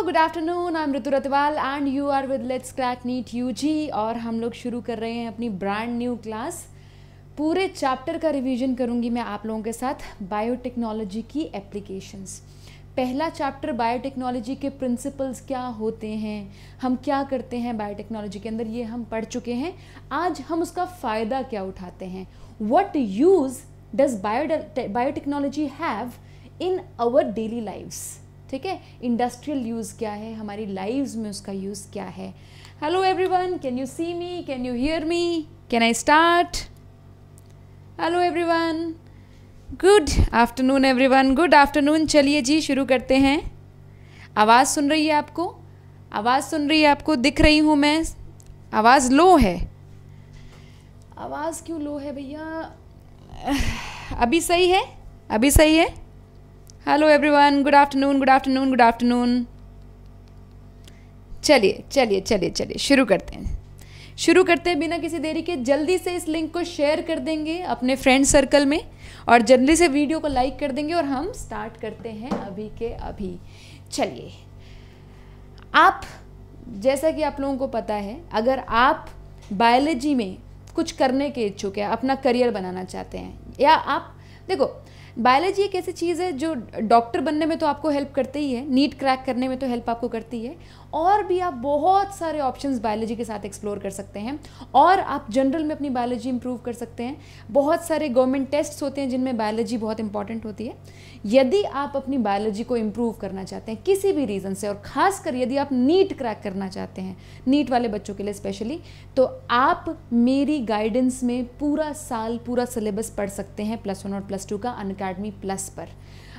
Hello good afternoon, I am Ritu Ratwal and you are with let's crack NEET UG. और हम लोग शुरू कर रहे हैं अपनी ब्रांड न्यू क्लास। पूरे चैप्टर का रिवीजन करूंगी मैं आप लोगों के साथ, बायोटेक्नोलॉजी की एप्लीकेशंस। पहला चैप्टर बायोटेक्नोलॉजी के प्रिंसिपल्स क्या होते हैं, हम क्या करते हैं बायोटेक्नोलॉजी के अंदर, ये हम पढ़ चुके हैं। आज हम उसका फ़ायदा क्या उठाते हैं, what use does biotechnology have in our daily lives. ठीक है, इंडस्ट्रियल यूज़ क्या है, हमारी लाइव्स में उसका यूज़ क्या है। Hello everyone, can you see me, can you hear me, can I start? Hello everyone, good afternoon everyone, good afternoon. चलिए जी शुरू करते हैं। आवाज़ सुन रही है आपको, आवाज़ सुन रही है आपको, दिख रही हूँ मैं? आवाज़ लो है, आवाज़ क्यों लो है भैया? अभी सही है, अभी सही है। Hello everyone, good afternoon, good afternoon, good afternoon. चलिए चलिए चलिए चलिए शुरू करते हैं। शुरू करते हैं बिना किसी देरी के। जल्दी से इस लिंक को शेयर कर देंगे अपने फ्रेंड सर्कल में और जल्दी से वीडियो को लाइक कर देंगे और हम स्टार्ट करते हैं अभी के अभी। चलिए, आप जैसा कि आप लोगों को पता है, अगर आप बायोलॉजी में कुछ करने के इच्छुक हैं, अपना करियर बनाना चाहते हैं, या आप देखो बायोलॉजी एक ऐसी चीज़ है जो डॉक्टर बनने में तो आपको हेल्प करती ही है, नीट क्रैक करने में तो हेल्प आपको करती है, और भी आप बहुत सारे ऑप्शंस बायोलॉजी के साथ एक्सप्लोर कर सकते हैं और आप जनरल में अपनी बायोलॉजी इंप्रूव कर सकते हैं। बहुत सारे गवर्नमेंट टेस्ट्स होते हैं जिनमें बायोलॉजी बहुत इंपॉर्टेंट होती है। यदि आप अपनी बायोलॉजी को इम्प्रूव करना चाहते हैं किसी भी रीज़न से, और ख़ासकर यदि आप नीट क्रैक करना चाहते हैं, नीट वाले बच्चों के लिए स्पेशली, तो आप मेरी गाइडेंस में पूरा साल पूरा सिलेबस पढ़ सकते हैं प्लस 1 और प्लस 2 का अनअकैडमी प्लस पर।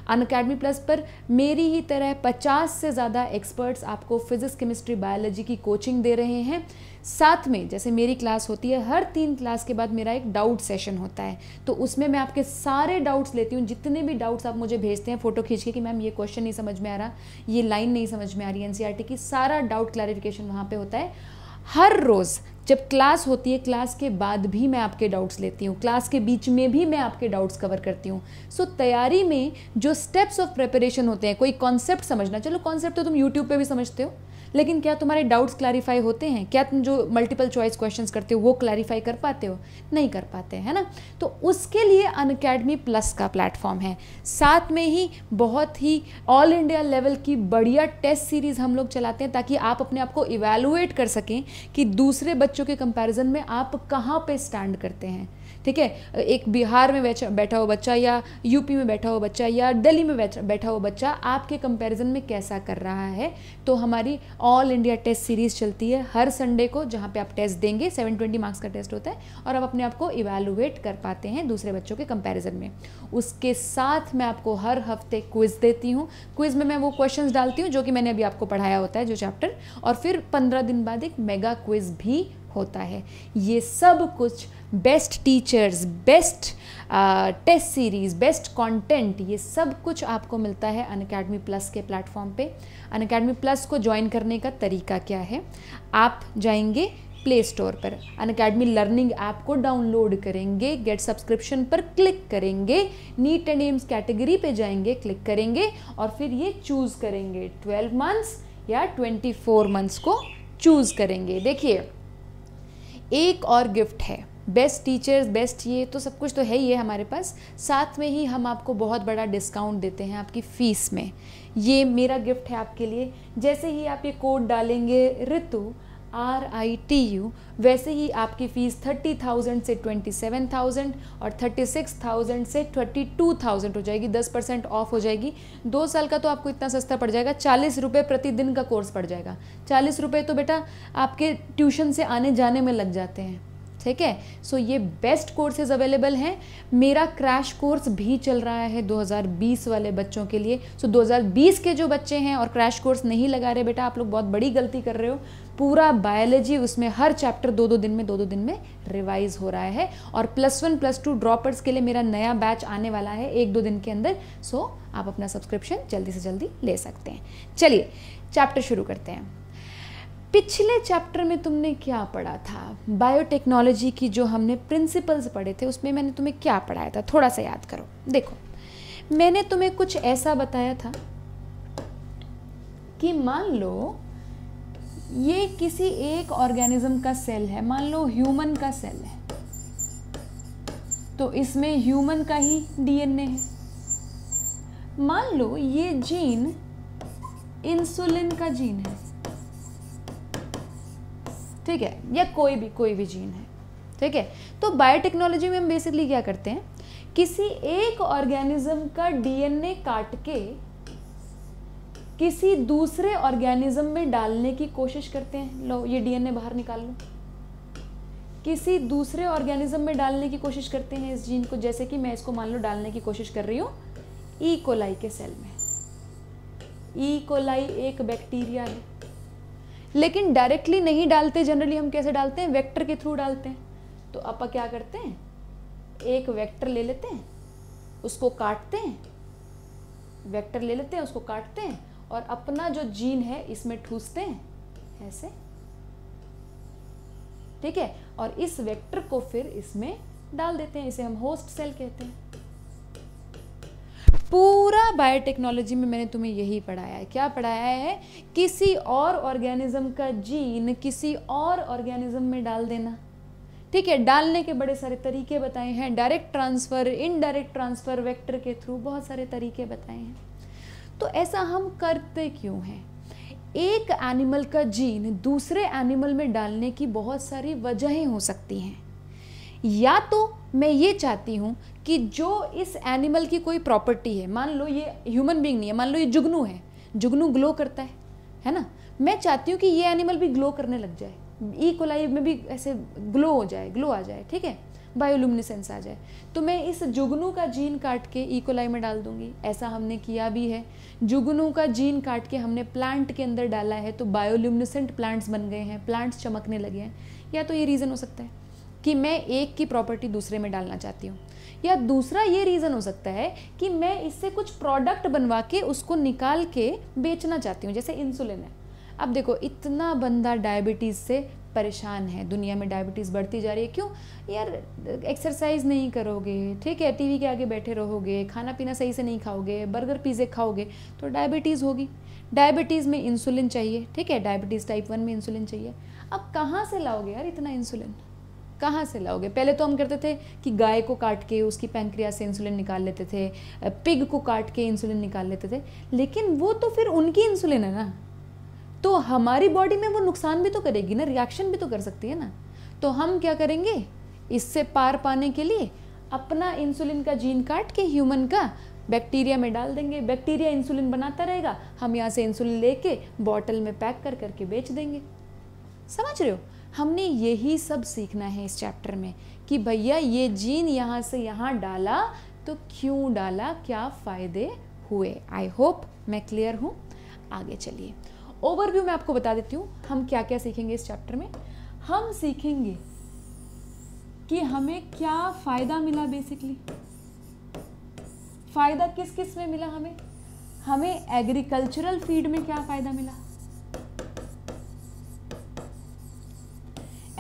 अनअकैडमी प्लस पर मेरी ही तरह 50 से ज़्यादा एक्सपर्ट्स आपको फिजिक्स, केमिस्ट्री, बायोलॉजी की कोचिंग दे रहे हैं। साथ में जैसे मेरी क्लास होती है, हर 3 क्लास के बाद मेरा एक डाउट सेशन होता है, तो उसमें मैं आपके सारे डाउट्स लेती हूँ। जितने भी डाउट्स आप मुझे भेजते हैं फ़ोटो खींच के कि मैम ये क्वेश्चन नहीं समझ में आ रहा, ये लाइन नहीं समझ में आ रही एनसीईआरटी की, सारा डाउट क्लैरिफिकेशन वहाँ पर होता है। हर रोज़ जब क्लास होती है, क्लास के बाद भी मैं आपके डाउट्स लेती हूँ, क्लास के बीच में भी मैं आपके डाउट्स कवर करती हूँ। सो तैयारी में जो स्टेप्स ऑफ प्रिपरेशन होते हैं, कोई कॉन्सेप्ट समझना, चलो कॉन्सेप्ट तो तुम यूट्यूब पे भी समझते हो, लेकिन क्या तुम्हारे डाउट्स क्लैरिफाई होते हैं? क्या तुम जो मल्टीपल चॉइस क्वेश्चंस करते हो वो क्लैरिफाई कर पाते हो? नहीं कर पाते, है ना? तो उसके लिए अनअकैडमी प्लस का प्लेटफॉर्म है। साथ में ही बहुत ही ऑल इंडिया लेवल की बढ़िया टेस्ट सीरीज़ हम लोग चलाते हैं ताकि आप अपने आप को इवैल्यूएट कर सकें कि दूसरे बच्चों के कंपैरिजन में आप कहाँ पे स्टैंड करते हैं। ठीक है, एक बिहार में बैठा हुआ बच्चा या यूपी में बैठा हुआ बच्चा या दिल्ली में बैठा हुआ बच्चा आपके कंपैरिजन में कैसा कर रहा है। तो हमारी ऑल इंडिया टेस्ट सीरीज़ चलती है हर संडे को, जहाँ पे आप टेस्ट देंगे, 720 मार्क्स का टेस्ट होता है, और आप अपने आप को इवैल्यूएट कर पाते हैं दूसरे बच्चों के कंपैरिजन में। उसके साथ मैं आपको हर हफ्ते क्विज़ देती हूँ। क्विज़ में मैं वो क्वेश्चंस डालती हूँ जो कि मैंने अभी आपको पढ़ाया होता है, जो चैप्टर, और फिर 15 दिन बाद एक मेगा क्विज़ भी होता है। ये सब कुछ best teachers, best test series, best content, ये सब कुछ आपको मिलता है अनअकैडमी प्लस के प्लेटफॉर्म पे। अनअकैडमी प्लस को ज्वाइन करने का तरीका क्या है? आप जाएंगे प्ले स्टोर पर, अनअकैडमी लर्निंग ऐप को डाउनलोड करेंगे, गेट सब्सक्रिप्शन पर क्लिक करेंगे, नीट एंड एम्स कैटेगरी पे जाएंगे, क्लिक करेंगे, और फिर ये चूज़ करेंगे 12 मंथ्स या 24 मंथ्स को चूज़ करेंगे। देखिए, एक और गिफ्ट है, बेस्ट टीचर्स, बेस्ट ये तो सब कुछ तो है ही है हमारे पास, साथ में ही हम आपको बहुत बड़ा डिस्काउंट देते हैं आपकी फ़ीस में। ये मेरा गिफ्ट है आपके लिए। जैसे ही आप ये कोड डालेंगे ऋतु RITU, वैसे ही आपकी फ़ीस 30,000 से 27,000 और 36,000 से 32,000 हो जाएगी, 10% ऑफ हो जाएगी। 2 साल का तो आपको इतना सस्ता पड़ जाएगा, 40 रुपये प्रतिदिन का कोर्स पड़ जाएगा। 40 रुपये तो बेटा आपके ट्यूशन से आने जाने में लग जाते हैं। ठीक है, सो ये बेस्ट कोर्सेज अवेलेबल हैं। मेरा क्रैश कोर्स भी चल रहा है 2020 वाले बच्चों के लिए। सो 2020 के जो बच्चे हैं और क्रैश कोर्स नहीं लगा रहे, बेटा आप लोग बहुत बड़ी गलती कर रहे हो। पूरा बायोलॉजी, उसमें हर चैप्टर 2-2 दिन में रिवाइज हो रहा है। और प्लस 1 प्लस 2 ड्रॉपर्स के लिए मेरा नया बैच आने वाला है 1-2 दिन के अंदर। सो आप अपना सब्सक्रिप्शन जल्दी से जल्दी ले सकते हैं। चलिए चैप्टर शुरू करते हैं। पिछले चैप्टर में तुमने क्या पढ़ा था? बायोटेक्नोलॉजी की जो हमने प्रिंसिपल्स पढ़े थे, उसमें मैंने तुम्हें क्या पढ़ाया था, थोड़ा सा याद करो। देखो, मैंने तुम्हें कुछ ऐसा बताया था कि मान लो ये किसी एक ऑर्गेनिज्म का सेल है, मान लो ह्यूमन का सेल है, तो इसमें ह्यूमन का ही डीएनए है। मान लो ये जीन इंसुलिन का जीन है, ठीक है, या कोई भी जीन है, ठीक है। तो बायोटेक्नोलॉजी में हम बेसिकली क्या करते हैं, किसी एक ऑर्गेनिज्म का डीएनए काट के किसी दूसरे ऑर्गेनिज्म में डालने की कोशिश करते हैं। लो ये डीएनए बाहर निकाल लो, किसी दूसरे ऑर्गेनिज्म में डालने की कोशिश करते हैं इस जीन को। जैसे कि मैं इसको मान लो डालने की कोशिश कर रही हूँ ई कोलाई के सेल में। ई कोलाई एक बैक्टीरिया है, लेकिन डायरेक्टली नहीं डालते। जनरली हम कैसे डालते हैं, वेक्टर के थ्रू डालते हैं। तो आप क्या करते हैं, एक वेक्टर ले लेते हैं, उसको काटते हैं, वेक्टर ले लेते हैं, उसको काटते हैं और अपना जो जीन है इसमें ठूसते हैं ऐसे, ठीक है, और इस वेक्टर को फिर इसमें डाल देते हैं। इसे हम होस्ट सेल कहते हैं। पूरा बायोटेक्नोलॉजी में मैंने तुम्हें यही पढ़ाया है। क्या पढ़ाया है, किसी और ऑर्गेनिज्म का जीन किसी और ऑर्गेनिज्म में डाल देना, ठीक है। डालने के बड़े सारे तरीके बताए हैं, direct transfer, indirect transfer, vector के थ्रू, बहुत सारे तरीके बताए हैं। तो ऐसा हम करते क्यों हैं, एक एनिमल का जीन दूसरे एनिमल में डालने की बहुत सारी वजहें हो सकती हैं। या तो मैं ये चाहती हूँ कि जो इस एनिमल की कोई प्रॉपर्टी है, मान लो ये ह्यूमन बीइंग नहीं है, मान लो ये जुगनू है, जुगनू ग्लो करता है ना, मैं चाहती हूँ कि ये एनिमल भी ग्लो करने लग जाए, ई कोलाई में भी ऐसे ग्लो हो जाए, ग्लो आ जाए, ठीक है, बायोलुमिनेसेंस आ जाए। तो मैं इस जुगनू का जीन काट के ई कोलाई में डाल दूंगी। ऐसा हमने किया भी है, जुगनू का जीन काट के हमने प्लांट के अंदर डाला है, तो बायोलुमिनेसेंट प्लांट्स बन गए हैं, प्लांट्स चमकने लगे हैं। या तो ये रीज़न हो सकता है कि मैं एक की प्रॉपर्टी दूसरे में डालना चाहती हूँ, या दूसरा ये रीज़न हो सकता है कि मैं इससे कुछ प्रोडक्ट बनवा के उसको निकाल के बेचना चाहती हूँ, जैसे इंसुलिन है। अब देखो इतना बंदा डायबिटीज़ से परेशान है, दुनिया में डायबिटीज़ बढ़ती जा रही है, क्यों यार, एक्सरसाइज नहीं करोगे, ठीक है, टीवी के आगे बैठे रहोगे, खाना पीना सही से नहीं खाओगे, बर्गर पिज़्ज़े खाओगे तो डायबिटीज़ होगी। डायबिटीज़ में इंसुलिन चाहिए, ठीक है, डायबिटीज़ टाइप 1 में इंसुलिन चाहिए। अब कहाँ से लाओगे यार इतना इंसुलिन, कहाँ से लाओगे। पहले तो हम करते थे कि गाय को काट के उसकी पैंक्रियाज से इंसुलिन निकाल लेते थे, पिग को काट के इंसुलिन निकाल लेते थे, लेकिन वो तो फिर उनकी इंसुलिन है ना, तो हमारी बॉडी में वो नुकसान भी तो करेगी ना, रिएक्शन भी तो कर सकती है ना। तो हम क्या करेंगे, इससे पार पाने के लिए अपना इंसुलिन का जीन काट के ह्यूमन का बैक्टीरिया में डाल देंगे, बैक्टीरिया इंसुलिन बनाता रहेगा, हम यहाँ से इंसुलिन लेके बॉटल में पैक कर करके बेच देंगे। समझ रहे हो, हमने यही सब सीखना है इस चैप्टर में कि भैया ये जीन यहाँ से यहाँ डाला तो क्यों डाला, क्या फ़ायदे हुए। आई होप मैं क्लियर हूँ। आगे चलिए, ओवरव्यू मैं आपको बता देती हूँ हम क्या क्या सीखेंगे इस चैप्टर में। हम सीखेंगे कि हमें क्या फ़ायदा मिला, बेसिकली फ़ायदा किस किस में मिला हमें, हमें एग्रीकल्चरल फील्ड में क्या फ़ायदा मिला,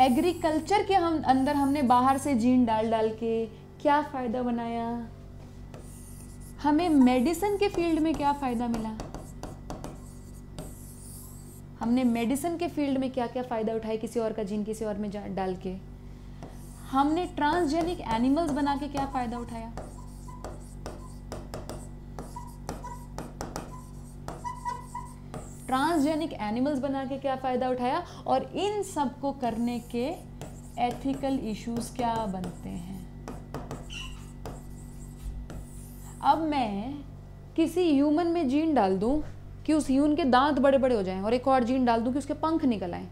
एग्रीकल्चर के हम अंदर हमने बाहर से जीन डाल डाल के क्या फ़ायदा बनाया, हमें मेडिसिन के फील्ड में क्या फ़ायदा मिला, हमने मेडिसिन के फील्ड में क्या क्या फ़ायदा उठाया किसी और का जीन किसी और में डाल के, हमने ट्रांसजेनिक एनिमल्स बना के क्या फ़ायदा उठाया, ट्रांसजेनिक एनिमल्स बना के क्या फ़ायदा उठाया, और इन सब को करने के एथिकल इश्यूज क्या बनते हैं। अब मैं किसी ह्यूमन में जीन डाल दूं कि उस ह्यूमन के दांत बड़े बड़े हो जाएं, और एक और जीन डाल दूं कि उसके पंख निकल आएँ,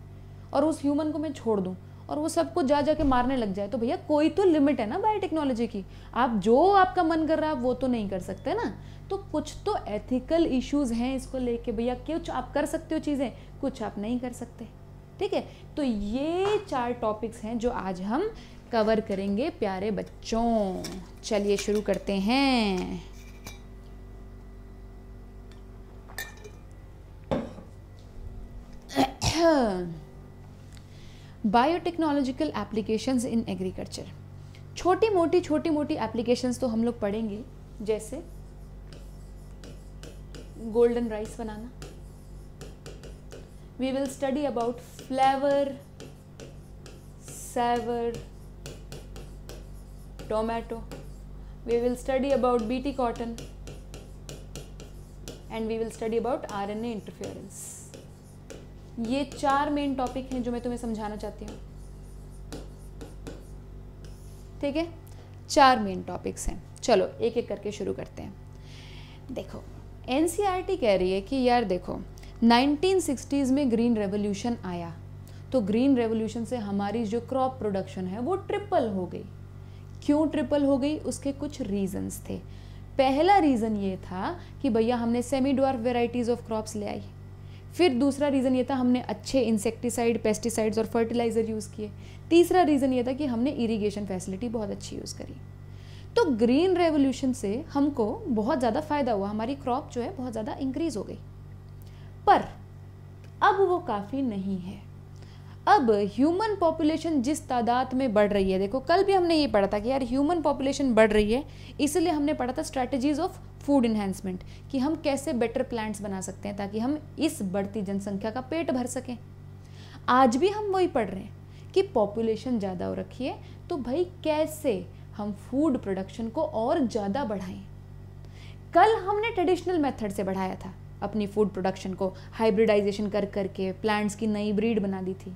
और उस ह्यूमन को मैं छोड़ दूं और वो सबको जा जा के मारने लग जाए, तो भैया कोई तो लिमिट है ना बायोटेक्नोलॉजी की। आप जो आपका मन कर रहा है वो तो नहीं कर सकते ना, तो कुछ तो एथिकल इश्यूज हैं इसको लेके, भैया कुछ आप कर सकते हो चीज़ें, कुछ आप नहीं कर सकते, ठीक है। तो ये 4 टॉपिक्स हैं जो आज हम कवर करेंगे प्यारे बच्चों। चलिए शुरू करते हैं। Biotechnological applications in agriculture. छोटी मोटी एप्लीकेशंस तो हम लोग पढ़ेंगे, जैसे गोल्डन राइस बनाना, we will study about Flavr Savr tomato, we will study about Bt cotton, and we will study about RNA interference. ये चार मेन टॉपिक हैं जो मैं तुम्हें समझाना चाहती हूँ, ठीक है, चार मेन टॉपिक्स हैं। चलो एक एक करके शुरू करते हैं। देखो एनसीईआरटी कह रही है कि यार देखो 1960s में ग्रीन रेवोल्यूशन आया, तो ग्रीन रेवोल्यूशन से हमारी जो क्रॉप प्रोडक्शन है वो ट्रिपल हो गई। क्यों ट्रिपल हो गई, उसके कुछ रीजंस थे। पहला रीज़न ये था कि भैया हमने semi dwarf varieties of crops ले आई। फिर दूसरा रीज़न ये था हमने अच्छे इंसेक्टिसाइड, पेस्टिसाइड्स और फर्टिलाइज़र यूज़ किए। तीसरा रीज़न ये था कि हमने इरिगेशन फैसिलिटी बहुत अच्छी यूज़ करी। तो ग्रीन रेवोल्यूशन से हमको बहुत ज़्यादा फ़ायदा हुआ, हमारी क्रॉप जो है बहुत ज़्यादा इंक्रीज़ हो गई। पर अब वो काफ़ी नहीं है। अब ह्यूमन पॉपुलेशन जिस तादाद में बढ़ रही है, देखो कल भी हमने ये पढ़ा था कि यार ह्यूमन पॉपुलेशन बढ़ रही है, इसलिए हमने पढ़ा था स्ट्रैटेजीज़ ऑफ फूड इन्हेंसमेंट कि हम कैसे बेटर प्लान्स बना सकते हैं ताकि हम इस बढ़ती जनसंख्या का पेट भर सकें। आज भी हम वही पढ़ रहे हैं कि पॉपुलेशन ज़्यादा हो रखी है, तो भाई कैसे हम फूड प्रोडक्शन को और ज़्यादा बढ़ाएं। कल हमने ट्रेडिशनल मेथड से बढ़ाया था अपनी फूड प्रोडक्शन को, हाइब्रिडाइजेशन कर करके प्लांट्स की नई ब्रीड बना दी थी।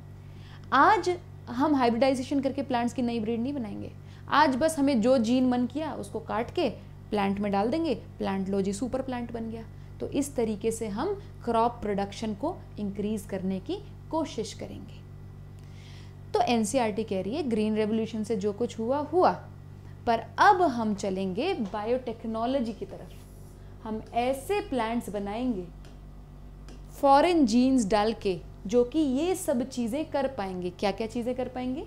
आज हम हाइब्रिडाइजेशन करके प्लांट्स की नई ब्रीड नहीं बनाएंगे। आज बस हमें जो जीन मन किया उसको काट के प्लांट में डाल देंगे, प्लांट लो जी सुपर प्लांट बन गया। तो इस तरीके से हम क्रॉप प्रोडक्शन को इंक्रीज़ करने की कोशिश करेंगे। तो एनसीईआरटी कह रही है ग्रीन रेवोल्यूशन से जो कुछ हुआ हुआ, पर अब हम चलेंगे बायोटेक्नोलॉजी की तरफ। हम ऐसे प्लांट्स बनाएंगे फॉरेन जीन्स डाल के जो कि ये सब चीज़ें कर पाएंगे। क्या क्या चीज़ें कर पाएंगे?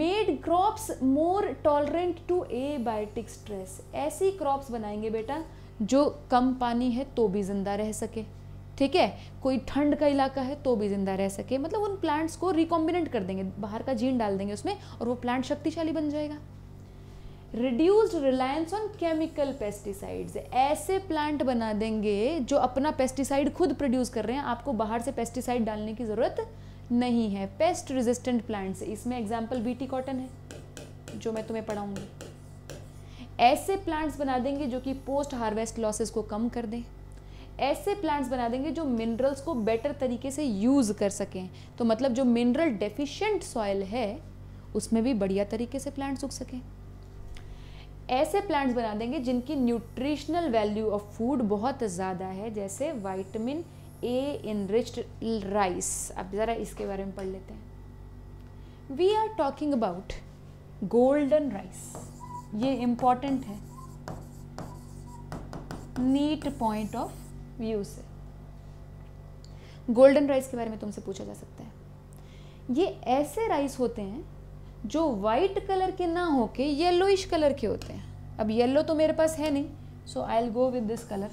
Made crops more tolerant to abiotic stress. ऐसी क्रॉप्स बनाएंगे बेटा जो कम पानी है तो भी ज़िंदा रह सके, ठीक है, कोई ठंड का इलाका है तो भी ज़िंदा रह सके। मतलब उन प्लांट्स को रिकॉम्बिनेंट कर देंगे, बाहर का जीन डाल देंगे उसमें और वो प्लांट शक्तिशाली बन जाएगा। Reduced reliance on chemical pesticides. ऐसे प्लांट बना देंगे जो अपना पेस्टिसाइड खुद प्रोड्यूस कर रहे हैं, आपको बाहर से पेस्टिसाइड डालने की ज़रूरत नहीं है। पेस्ट रेजिस्टेंट प्लांट्स, इसमें एग्जांपल बीटी कॉटन है जो मैं तुम्हें पढ़ाऊंगी। ऐसे प्लांट्स बना देंगे जो कि पोस्ट हार्वेस्ट लॉसेस को कम कर दें। ऐसे प्लांट्स बना देंगे जो मिनरल्स को बेटर तरीके से यूज़ कर सकें, तो मतलब जो मिनरल डेफिशिएंट सॉइल है उसमें भी बढ़िया तरीके से प्लांट्स उग सकें। ऐसे प्लांट्स बना देंगे जिनकी न्यूट्रिशनल वैल्यू ऑफ फूड बहुत ज़्यादा है, जैसे विटामिन ए इनरिच्ड राइस। अब ज़रा इसके बारे में पढ़ लेते हैं। We are talking about golden rice, ये इम्पॉर्टेंट है नीट पॉइंट ऑफ व्यू से। गोल्डन राइस के बारे में तुमसे पूछा जा सकता है। ये ऐसे राइस होते हैं जो वाइट कलर के ना होके येलोइश कलर के होते हैं। अब येलो तो मेरे पास है नहीं, so I will go with this colour.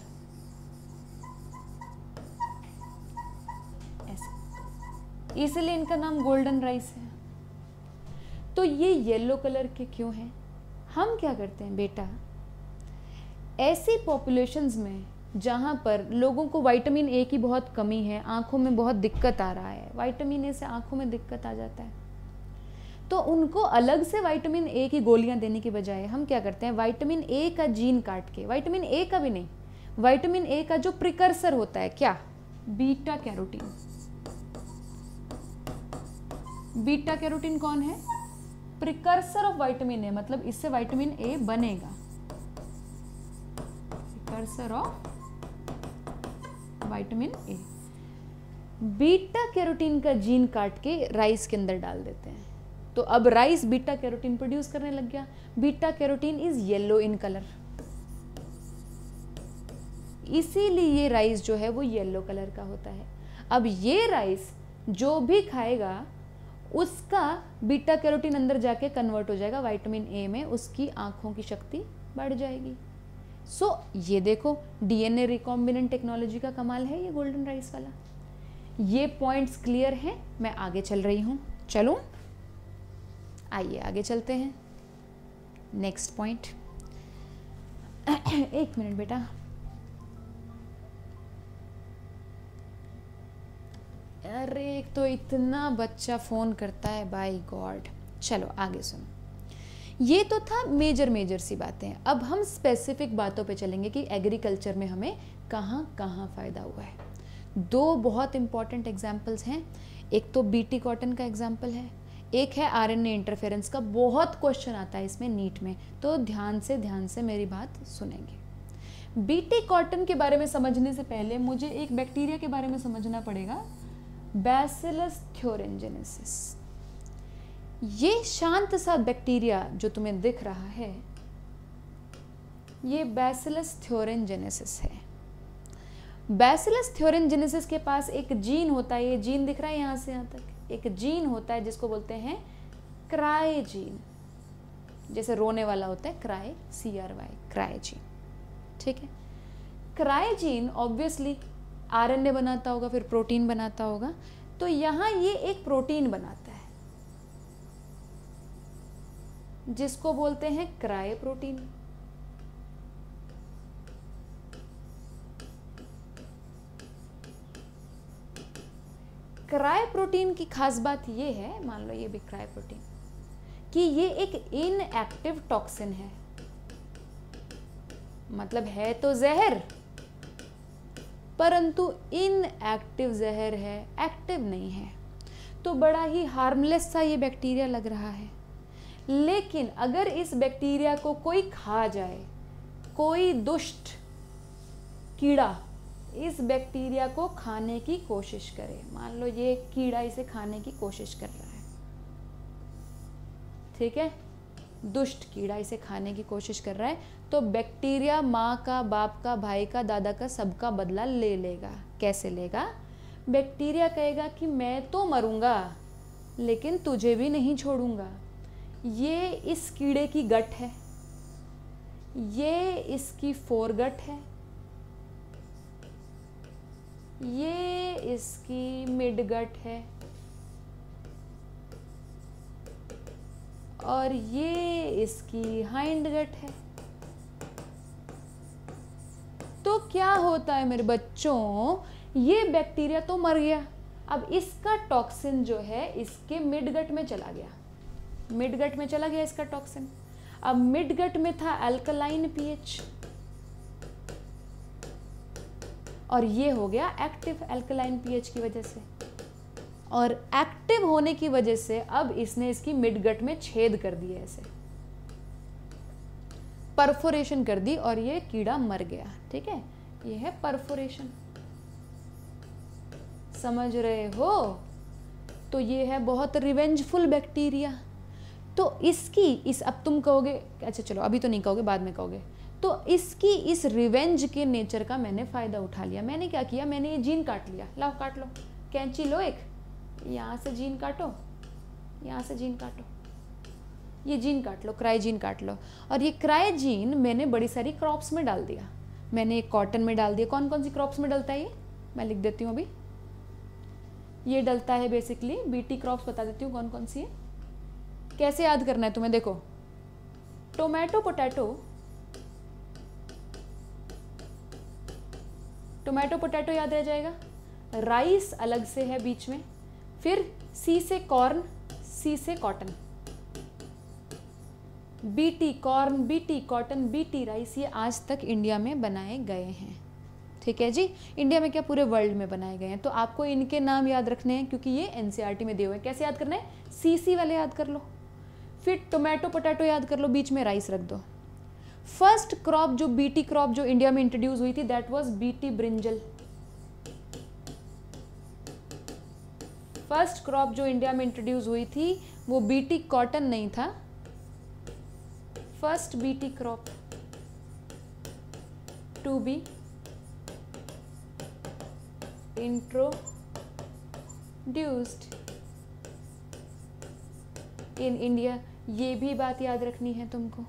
ऐसे, इसलिए इनका नाम गोल्डन राइस है। तो ये येलो कलर के क्यों हैं? हम क्या करते हैं बेटा, ऐसी पॉपुलेशंस में जहाँ पर लोगों को विटामिन ए की बहुत कमी है, आँखों में बहुत दिक्कत आ रहा है, विटामिन ए से आँखों में दिक्कत आ जाता है, तो उनको अलग से विटामिन ए की गोलियां देने के बजाय हम क्या करते हैं, विटामिन ए का जीन काट के, विटामिन ए का भी नहीं, विटामिन ए का जो प्रिकर्सर होता है, क्या, बीटा कैरोटीन। बीटा कैरोटीन कौन है? प्रिकर्सर ऑफ विटामिन ए, मतलब इससे विटामिन ए बनेगा, precursor of vitamin A. Beta carotene का जीन काट के राइस के अंदर डाल देते हैं, तो अब राइस बीटा कैरोटीन प्रोड्यूस करने लग गया। Beta carotene is yellow in colour, इसीलिए ये राइस जो है वो येलो कलर का होता है। अब ये राइस जो भी खाएगा उसका बीटा कैरोटीन अंदर जाके कन्वर्ट हो जाएगा विटामिन ए में, उसकी आंखों की शक्ति बढ़ जाएगी। सो ये देखो डीएनए रिकॉम्बिनेंट टेक्नोलॉजी का कमाल है ये गोल्डन राइस वाला। ये पॉइंट्स क्लियर हैं, मैं आगे चल रही हूँ। चलो आइए आगे चलते हैं, नेक्स्ट पॉइंट। एक मिनट बेटा, अरे एक तो इतना बच्चा फ़ोन करता है, बाय गॉड। चलो आगे सुनो, ये तो था मेजर मेजर सी बातें। अब हम स्पेसिफिक बातों पे चलेंगे कि एग्रीकल्चर में हमें कहाँ कहाँ फ़ायदा हुआ है। दो बहुत इंपॉर्टेंट एग्जाम्पल्स हैं, एक तो बीटी कॉटन का एग्जाम्पल है, एक है आरएनए इंटरफेरेंस का। बहुत क्वेश्चन आता है इसमें नीट में, तो ध्यान से मेरी बात सुनेंगे। बीटी कॉटन के बारे में समझने से पहले मुझे एक बैक्टीरिया के बारे में समझना पड़ेगा, बैसिलस थ्योरेंजेनेसिस। ये शांत सा बैक्टीरिया जो तुम्हें दिख रहा है, ये बैसिलस थ्योरेंजेनेसिस है। बैसिलस थ्योरेंजेनेसिस के पास एक जीन होता है, ये जीन दिख रहा है यहाँ से यहाँ तक, एक जीन होता है जिसको बोलते हैं क्राय जीन, जैसे रोने वाला होता है क्राय, CRY, क्राय जीन, ठीक है। क्राय जीन ऑब्वियसली आरएनए बनाता होगा, फिर प्रोटीन बनाता होगा, तो यहाँ ये एक प्रोटीन बनाता है जिसको बोलते हैं क्राय प्रोटीन। क्राय प्रोटीन की खास बात ये है, मान लो ये भी क्राय प्रोटीन, कि ये एक इनएक्टिव टॉक्सिन है, मतलब है तो जहर परंतु इनएक्टिव जहर है, एक्टिव नहीं है, तो बड़ा ही हार्मलेस सा ये बैक्टीरिया लग रहा है। लेकिन अगर इस बैक्टीरिया को कोई खा जाए, कोई दुष्ट कीड़ा इस बैक्टीरिया को खाने की कोशिश करे, मान लो ये कीड़ा इसे खाने की कोशिश कर रहा है, ठीक है, दुष्ट कीड़ा इसे खाने की कोशिश कर रहा है, तो बैक्टीरिया माँ का, बाप का, भाई का, दादा का, सबका बदला ले लेगा। कैसे लेगा? बैक्टीरिया कहेगा कि मैं तो मरूंगा लेकिन तुझे भी नहीं छोड़ूंगा। ये इस कीड़े की गट है, ये इसकी फोरगट है, ये इसकी मिडगट है और ये इसकी हाइंडगट है। तो क्या होता है मेरे बच्चों, ये बैक्टीरिया तो मर गया, अब इसका टॉक्सिन जो है इसके मिडगट में चला गया, मिडगट में चला गया इसका टॉक्सिन। अब मिडगट में था अल्कलाइन pH और ये हो गया एक्टिव, अल्कलाइन pH की वजह से, और एक्टिव होने की वजह से अब इसने इसकी मिडगट में छेद कर दिया, ऐसे परफोरेशन कर दी और ये कीड़ा मर गया, ठीक है। ये है परफोरेशन, समझ रहे हो? तो ये है बहुत रिवेंजफुल बैक्टीरिया। तो इसकी इस, अब तुम कहोगे, अच्छा चलो अभी तो नहीं कहोगे, बाद में कहोगे, तो इसकी इस रिवेंज के नेचर का मैंने फ़ायदा उठा लिया। मैंने क्या किया, मैंने ये जीन काट लिया, लाओ काट लो, कैंची लो एक, यहाँ से जीन काटो, यहाँ से जीन काटो, ये जीन काट लो, क्राय जीन काट लो, और ये क्राय जीन मैंने बड़ी सारी क्रॉप्स में डाल दिया। मैंने कॉटन में डाल दिया, कौन कौन सी क्रॉप्स में डलता है ये मैं लिख देती हूँ अभी, ये डलता है बेसिकली बीटी क्रॉप्स, बता देती हूँ कौन कौन सी है, कैसे याद करना है तुम्हें। देखो, टोमेटो, पोटैटो, टोमेटो पोटैटो याद रह जाएगा, राइस अलग से है बीच में, फिर सी से कॉर्न, सी से cotton, BT corn, BT cotton, BT rice, ये आज तक इंडिया में बनाए गए हैं, ठीक है जी, इंडिया में क्या पूरे वर्ल्ड में बनाए गए हैं। तो आपको इनके नाम याद रखने हैं क्योंकि ये एनसीईआरटी में दिए हुए हैं। कैसे याद करना है, सीसी वाले याद कर लो, फिर टोमेटो पोटैटो याद कर लो, बीच में राइस रख दो। फर्स्ट क्रॉप जो बीटी क्रॉप जो इंडिया में इंट्रोड्यूस हुई थी, that was BT brinjal. First crop जो इंडिया में इंट्रोड्यूस हुई थी वो बीटी कॉटन नहीं था, first BT crop to be introduced in India, ये भी बात याद रखनी है तुमको,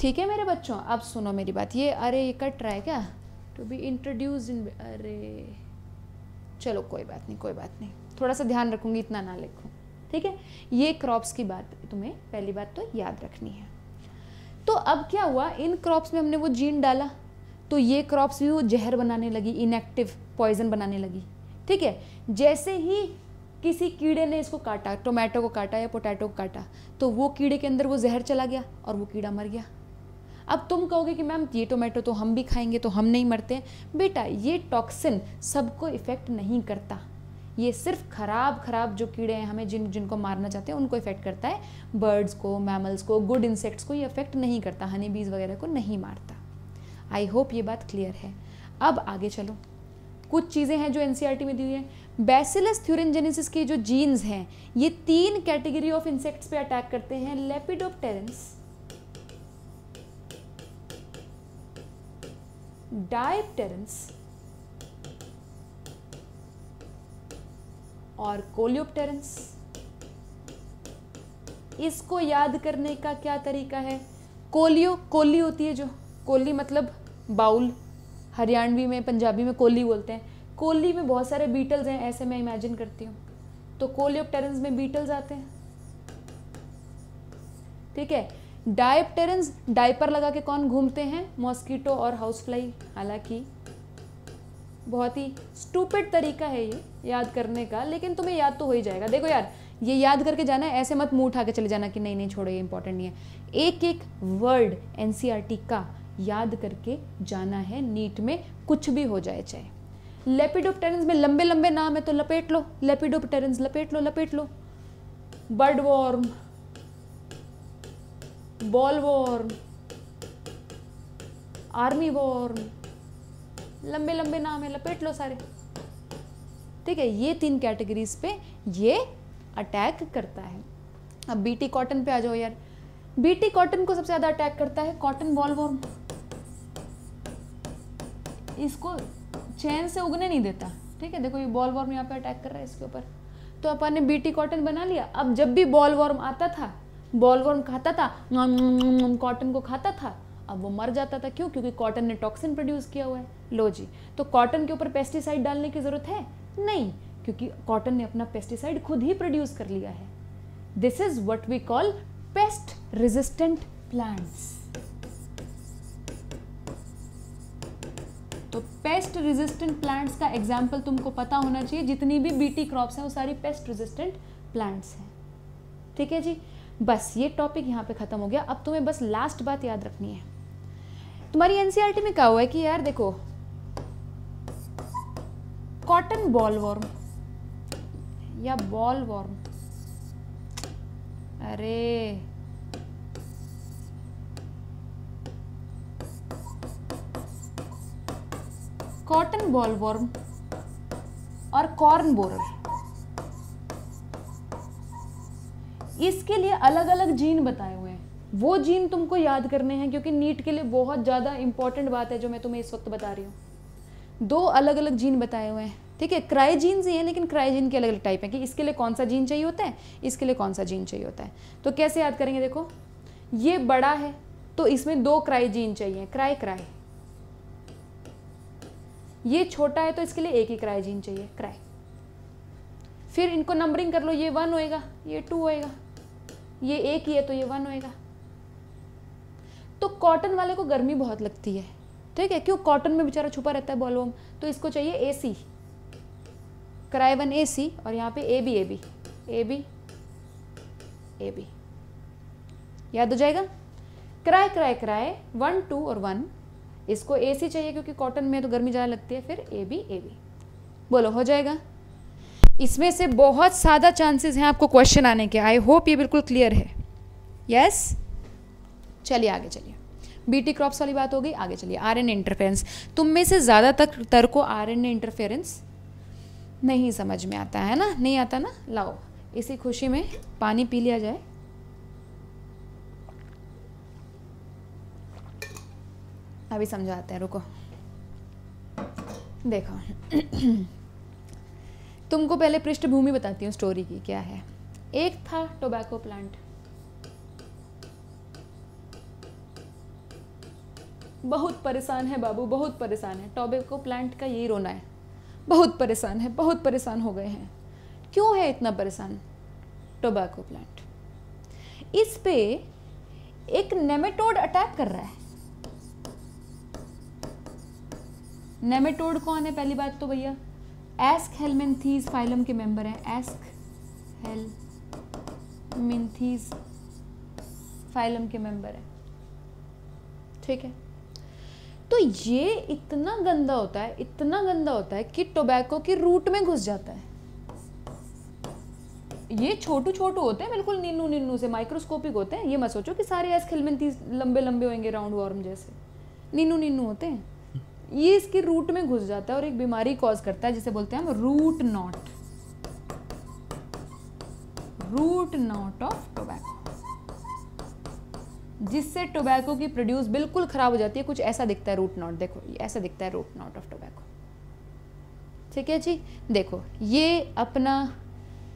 ठीक है मेरे बच्चों। अब सुनो मेरी बात, ये अरे ये कट रहा है क्या, टू बी इंट्रोड्यूस्ड इन, अरे चलो कोई बात नहीं, कोई बात नहीं, थोड़ा सा ध्यान रखूंगी, इतना ना लिखूं, ठीक है। ये क्रॉप्स की बात तुम्हें पहली बात तो याद रखनी है। तो अब क्या हुआ, इन क्रॉप्स में हमने वो जीन डाला, तो ये क्रॉप्स भी वो जहर बनाने लगी, इनएक्टिव पॉइजन बनाने लगी, ठीक है। जैसे ही किसी कीड़े ने इसको काटा, टोमेटो को काटा या पोटैटो को काटा, तो वो कीड़े के अंदर वो जहर चला गया और वो कीड़ा मर गया। अब तुम कहोगे कि मैम ये टोमेटो तो हम भी खाएंगे तो हम नहीं मरते। बेटा ये टॉक्सिन सबको इफ़ेक्ट नहीं करता, ये सिर्फ खराब जो कीड़े हैं हमें जिनको मारना चाहते हैं उनको इफेक्ट करता है। बर्ड्स को, मैमल्स को, गुड इंसेक्ट्स को ये इफेक्ट नहीं करता, हनी बीज वगैरह को नहीं मारता। आई होप ये बात क्लियर है। अब आगे चलो, कुछ चीज़ें हैं जो एनसीईआरटी में दी हुई हैं। बैसिलस थ्यूरिंजेनेसिस के जो जीन्स हैं ये 3 कैटेगरी ऑफ इंसेक्ट्स पे अटैक करते हैं। लेपिडोप्टेरेंस, डायप्टेरेंस और कोलियोप्टेरेंस। इसको याद करने का क्या तरीका है? कोलियो, कोली होती है जो, कोली मतलब बाउल, हरियाणवी में पंजाबी में कोली बोलते हैं। कोली में बहुत सारे बीटल्स हैं ऐसे मैं इमेजिन करती हूँ, तो कोलियोप्टेरेंस में बीटल्स आते हैं, ठीक है। डायप्टेरेंस, डायपर लगा के कौन घूमते हैं? मॉस्किटो और हाउस फ्लाई। हालांकि बहुत ही स्टूपिड तरीका है ये याद करने का, लेकिन तुम्हें याद तो हो ही जाएगा। देखो यार ये याद करके जाना है, ऐसे मत मुंह उठा के चले जाना कि नहीं नहीं छोड़ो ये इंपॉर्टेंट नहीं है। एक एक वर्ड एनसीईआरटी का याद करके जाना है, नीट में कुछ भी हो जाए चाहे। लेपिडोप्टेरेंस में लंबे लंबे नाम है तो लपेट लो, लेपिडोप्टेरेंस लपेट लो लपेट लो। Bird worm, boll worm, army worm, लंबे लंबे नाम है, लपेट लो सारे, ठीक है। ये 3 कैटेगरीज पे ये अटैक करता है। अब बीटी कॉटन पे आ जाओ यार। बीटी कॉटन को सबसे ज़्यादा अटैक करता है कॉटन बॉलवर्म, इसको चैन से उगने नहीं देता, ठीक है। देखो ये बॉलवर्म यहाँ पे अटैक कर रहा है इसके ऊपर, तो अपन ने बीटी कॉटन बना लिया। अब जब भी बॉलवर्म आता था, बॉलवर्म खाता था, कॉटन को खाता था, अब वो मर जाता था। क्यों? क्योंकि कॉटन ने टॉक्सिन प्रोड्यूस किया हुआ है। लो जी, तो कॉटन के ऊपर पेस्टिसाइड डालने की ज़रूरत है नहीं, क्योंकि कॉटन ने अपना पेस्टिसाइड खुद ही प्रोड्यूस कर लिया है। This is what we call pest resistant plants. तो पेस्ट रेजिस्टेंट प्लांट्स का एग्जाम्पल तुमको पता होना चाहिए। जितनी भी बीटी क्रॉप्स हैं वो सारी पेस्ट रेजिस्टेंट प्लांट्स हैं, ठीक है जी। बस ये टॉपिक यहाँ पे खत्म हो गया। अब तुम्हें बस लास्ट बात याद रखनी है। तुम्हारी एनसीईआरटी में क्या हुआ है कि यार देखो कॉटन बॉलवर्म या बॉलवर्म, अरे कॉटन बॉलवर्म और कॉर्न बोरर, इसके लिए अलग अलग जीन बताए हुए हैं। वो जीन तुमको याद करने हैं क्योंकि नीट के लिए बहुत ज़्यादा इंपॉर्टेंट बात है जो मैं तुम्हें इस वक्त बता रही हूँ। 2 अलग अलग जीन बताए हुए हैं, ठीक है। क्राई जीन्स ही हैं, लेकिन क्राई जीन के अलग अलग टाइप हैं कि इसके लिए कौन सा जीन चाहिए होता है, इसके लिए कौन सा जीन चाहिए होता है। तो कैसे याद करेंगे? देखो ये बड़ा है तो इसमें 2 क्राई जीन चाहिए, क्राई क्राई। ये छोटा है तो इसके लिए 1 ही क्राई जीन चाहिए, क्राई। फिर इनको नंबरिंग कर लो, ये 1 होएगा, ये 2 होएगा, ये 1 ही है तो ये 1 होएगा। तो कॉटन वाले को गर्मी बहुत लगती है, ठीक है। क्यों? कॉटन में बेचारा छुपा रहता है बॉलवर्म, तो इसको चाहिए एसी, क्राइवन एसी, और यहाँ पे एबी एबी एबी एबी, याद हो जाएगा। क्राय क्राय क्राय 1, 2 और 1, इसको एसी चाहिए क्योंकि कॉटन में तो गर्मी ज़्यादा लगती है। फिर एबी एबी, बोलो हो जाएगा। इसमें से बहुत ज़्यादा चांसेस हैं आपको क्वेश्चन आने के। आई होप ये बिल्कुल क्लियर है, यस। चलिए आगे चलिए, बीटी क्रॉप्स वाली बात हो गई, आगे चलिए आरएनए इंटरफेरेंस। तुम में से ज़्यादातर को आरएनए इंटरफेरेंस नहीं समझ में आता है ना, नहीं आता ना। लाओ इसी खुशी में पानी पी लिया जाए। अभी समझाते हैं, रुको। देखो तुमको पहले पृष्ठभूमि बताती हूँ स्टोरी की क्या है। एक था टोबैको प्लांट, बहुत परेशान है बाबू, बहुत परेशान है। टोबैको प्लांट का यही रोना है, बहुत परेशान है, बहुत परेशान हो गए हैं। क्यों है इतना परेशान टोबैको प्लांट? इस पे एक नेमेटोड अटैक कर रहा है। नेमेटोड कौन है? पहली बात तो भैया एस्क हेलमिंथीज फाइलम के मेंबर हैं, एस्क हेलमिंथीज फाइलम के मेंबर हैं, ठीक है। तो ये इतना गंदा होता है, इतना गंदा होता है कि टोबैको के रूट में घुस जाता है। ये छोटू छोटू होते हैं, बिल्कुल निन्नू निन्नू से, माइक्रोस्कोपिक होते हैं। ये मत सोचो कि सारे एस्केलमेंथीज लंबे लंबे होंगे राउंड वॉर्म जैसे, निन्नू निन्नू होते हैं। ये इसके रूट में घुस जाता है और एक बीमारी कॉज करता है जिसे बोलते हैं हम root knot, root knot of tobacco, जिससे टोबैको की प्रोड्यूस बिल्कुल खराब हो जाती है। कुछ ऐसा दिखता है रूट नॉट, देखो ऐसा दिखता है रूट नॉट ऑफ टोबैको, ठीक है जी। देखो ये अपना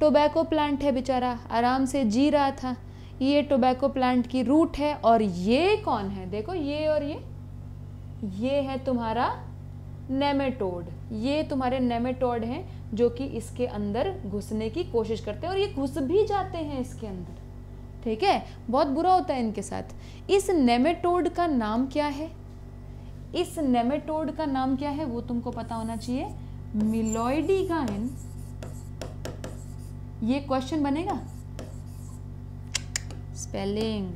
टोबैको प्लांट है, बेचारा आराम से जी रहा था। ये टोबैको प्लांट की रूट है और ये कौन है, देखो ये और ये है तुम्हारा नेमेटोड। ये तुम्हारे नेमेटोड हैं जो कि इसके अंदर घुसने की कोशिश करते हैं और ये घुस भी जाते हैं इसके अंदर, ठीक है। बहुत बुरा होता है इनके साथ। इस नेमेटोड का नाम क्या है, इस नेमेटोड का नाम क्या है वो तुमको पता होना चाहिए, मिलोइडीगाइन। ये क्वेश्चन बनेगा, स्पेलिंग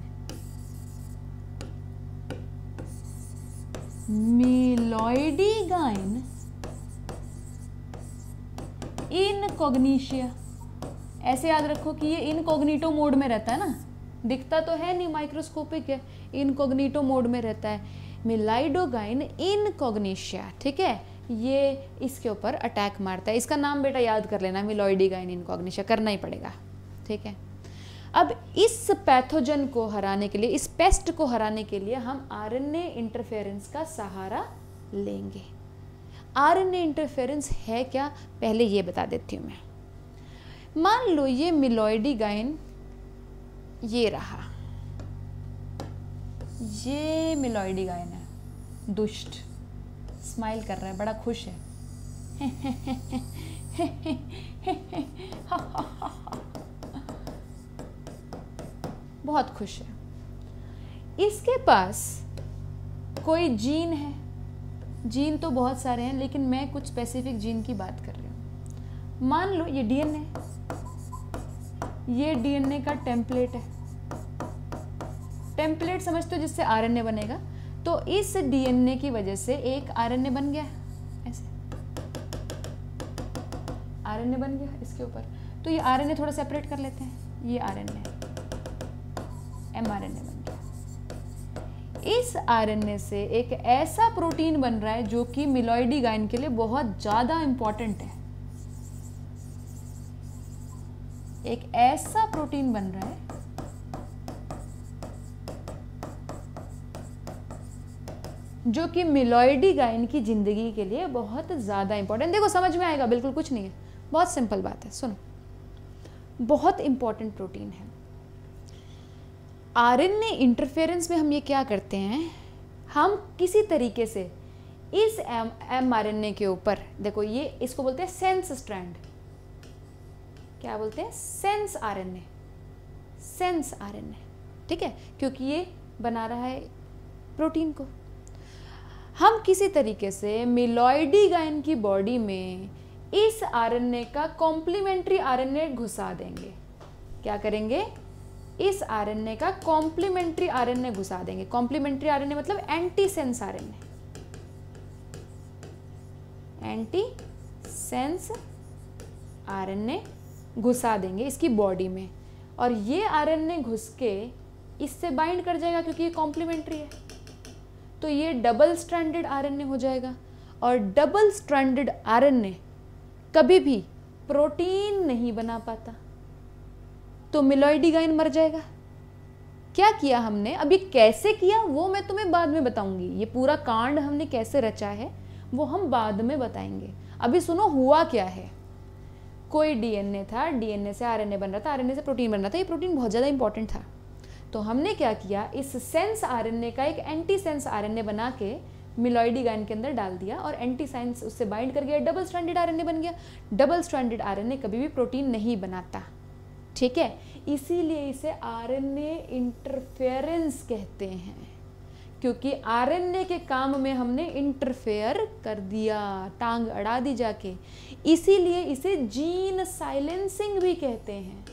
मेलॉइडीगाइन इनकॉग्निशिया। ऐसे याद रखो कि ये इनकॉग्निटो मोड में रहता है ना, दिखता तो है नहीं, माइक्रोस्कोपिक है, इनकॉग्निटो मोड में रहता है, मेलाइडोगाइन इनकॉग्निशिया, ठीक है। ये इसके ऊपर अटैक मारता है। इसका नाम बेटा याद कर लेना, मेलॉइडीगाइन इनकॉग्निशिया, करना ही पड़ेगा, ठीक है। अब इस पैथोजन को हराने के लिए, इस पेस्ट को हराने के लिए हम आरएनए इंटरफेरेंस का सहारा लेंगे। आरएनए इंटरफेरेंस है क्या, पहले ये बता देती हूँ मैं। मान लो ये मेलॉइडीगाइन ये रहा, ये मेलॉइडीगाइन है, दुष्ट, स्माइल कर रहा है, बड़ा खुश है, बहुत खुश है। इसके पास कोई जीन है, जीन तो बहुत सारे हैं लेकिन मैं कुछ स्पेसिफिक जीन की बात कर रही हूँ। मान लो ये डीएनए, ये डीएनए का टेम्पलेट है, टेम्पलेट समझते हो, जिससे आरएनए बनेगा। तो इस डीएनए की वजह से एक आरएनए बन गया, ऐसे आरएनए बन गया इसके ऊपर। तो ये आरएनए थोड़ा सेपरेट कर लेते हैं, ये आरएनए एमआरएनए बन गया। इस आरएनए से एक ऐसा प्रोटीन बन रहा है जो कि मेलॉइडीगाइन के लिए बहुत ज्यादा इंपॉर्टेंट है। एक ऐसा प्रोटीन बन रहा है जो कि मेलॉइडीगाइन की जिंदगी के लिए बहुत ज़्यादा इंपॉर्टेंट। देखो समझ में आएगा, बिल्कुल कुछ नहीं है, बहुत सिंपल बात है, सुनो। बहुत इंपॉर्टेंट प्रोटीन है। आरएनए इंटरफेरेंस में हम ये क्या करते हैं, हम किसी तरीके से इस एमआरएनए के ऊपर, देखो ये इसको बोलते हैं सेंस स्ट्रैंड, क्या बोलते हैं, सेंस आरएनए, सेंस आरएनए, ठीक है, क्योंकि ये बना रहा है प्रोटीन को। हम किसी तरीके से मेलॉइडीगाइन की बॉडी में इस आरएनए का कॉम्प्लीमेंट्री आरएनए घुसा देंगे। क्या करेंगे, इस आरएनए का कॉम्प्लीमेंट्री आरएनए घुसा देंगे। कॉम्प्लीमेंट्री आरएनए मतलब antisense RNA, antisense RNA घुसा देंगे इसकी बॉडी में, और ये आरएनए घुस के इससे बाइंड कर जाएगा क्योंकि ये कॉम्प्लीमेंट्री है। तो ये डबल स्ट्रैंडेड आरएनए हो जाएगा, और डबल स्ट्रैंडेड आरएनए कभी भी प्रोटीन नहीं बना पाता, तो मेलॉइडीगाइन मर जाएगा। क्या किया हमने, अब ये कैसे किया वो मैं तुम्हें बाद में बताऊंगी, ये पूरा कांड हमने कैसे रचा है वो हम बाद में बताएंगे। अभी सुनो हुआ क्या है। कोई डीएनए था, डीएनए से आरएनए बन रहा था, आरएनए से प्रोटीन बन रहा था, ये प्रोटीन बहुत ज़्यादा इंपॉर्टेंट था। तो हमने क्या किया, इस सेंस आरएनए का एक एंटी सेंस आरएनए बना के मेलॉइडीगाइन के अंदर डाल दिया, और एंटी सेंस उससे बाइंड कर गया, डबल स्ट्रैंडेड आरएनए बन गया। डबल स्ट्रैंडेड आरएनए कभी भी प्रोटीन नहीं बनाता, ठीक है, इसीलिए इसे आरएनए इंटरफेरेंस कहते हैं। क्योंकि आरएनए के काम में हमने इंटरफेयर कर दिया, टांग अड़ा दी जाके। इसीलिए इसे जीन साइलेंसिंग भी कहते हैं,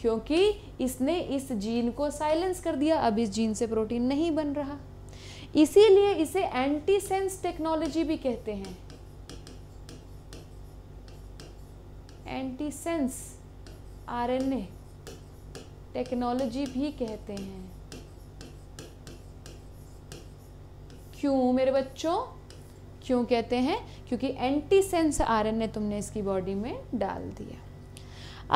क्योंकि इसने इस जीन को साइलेंस कर दिया, अब इस जीन से प्रोटीन नहीं बन रहा। इसीलिए इसे एंटी सेंस टेक्नोलॉजी भी कहते हैं, एंटी सेंस आरएनए टेक्नोलॉजी भी कहते हैं। क्यों मेरे बच्चों, क्यों कहते हैं? क्योंकि एंटी सेंस आरएनए तुमने इसकी बॉडी में डाल दिया।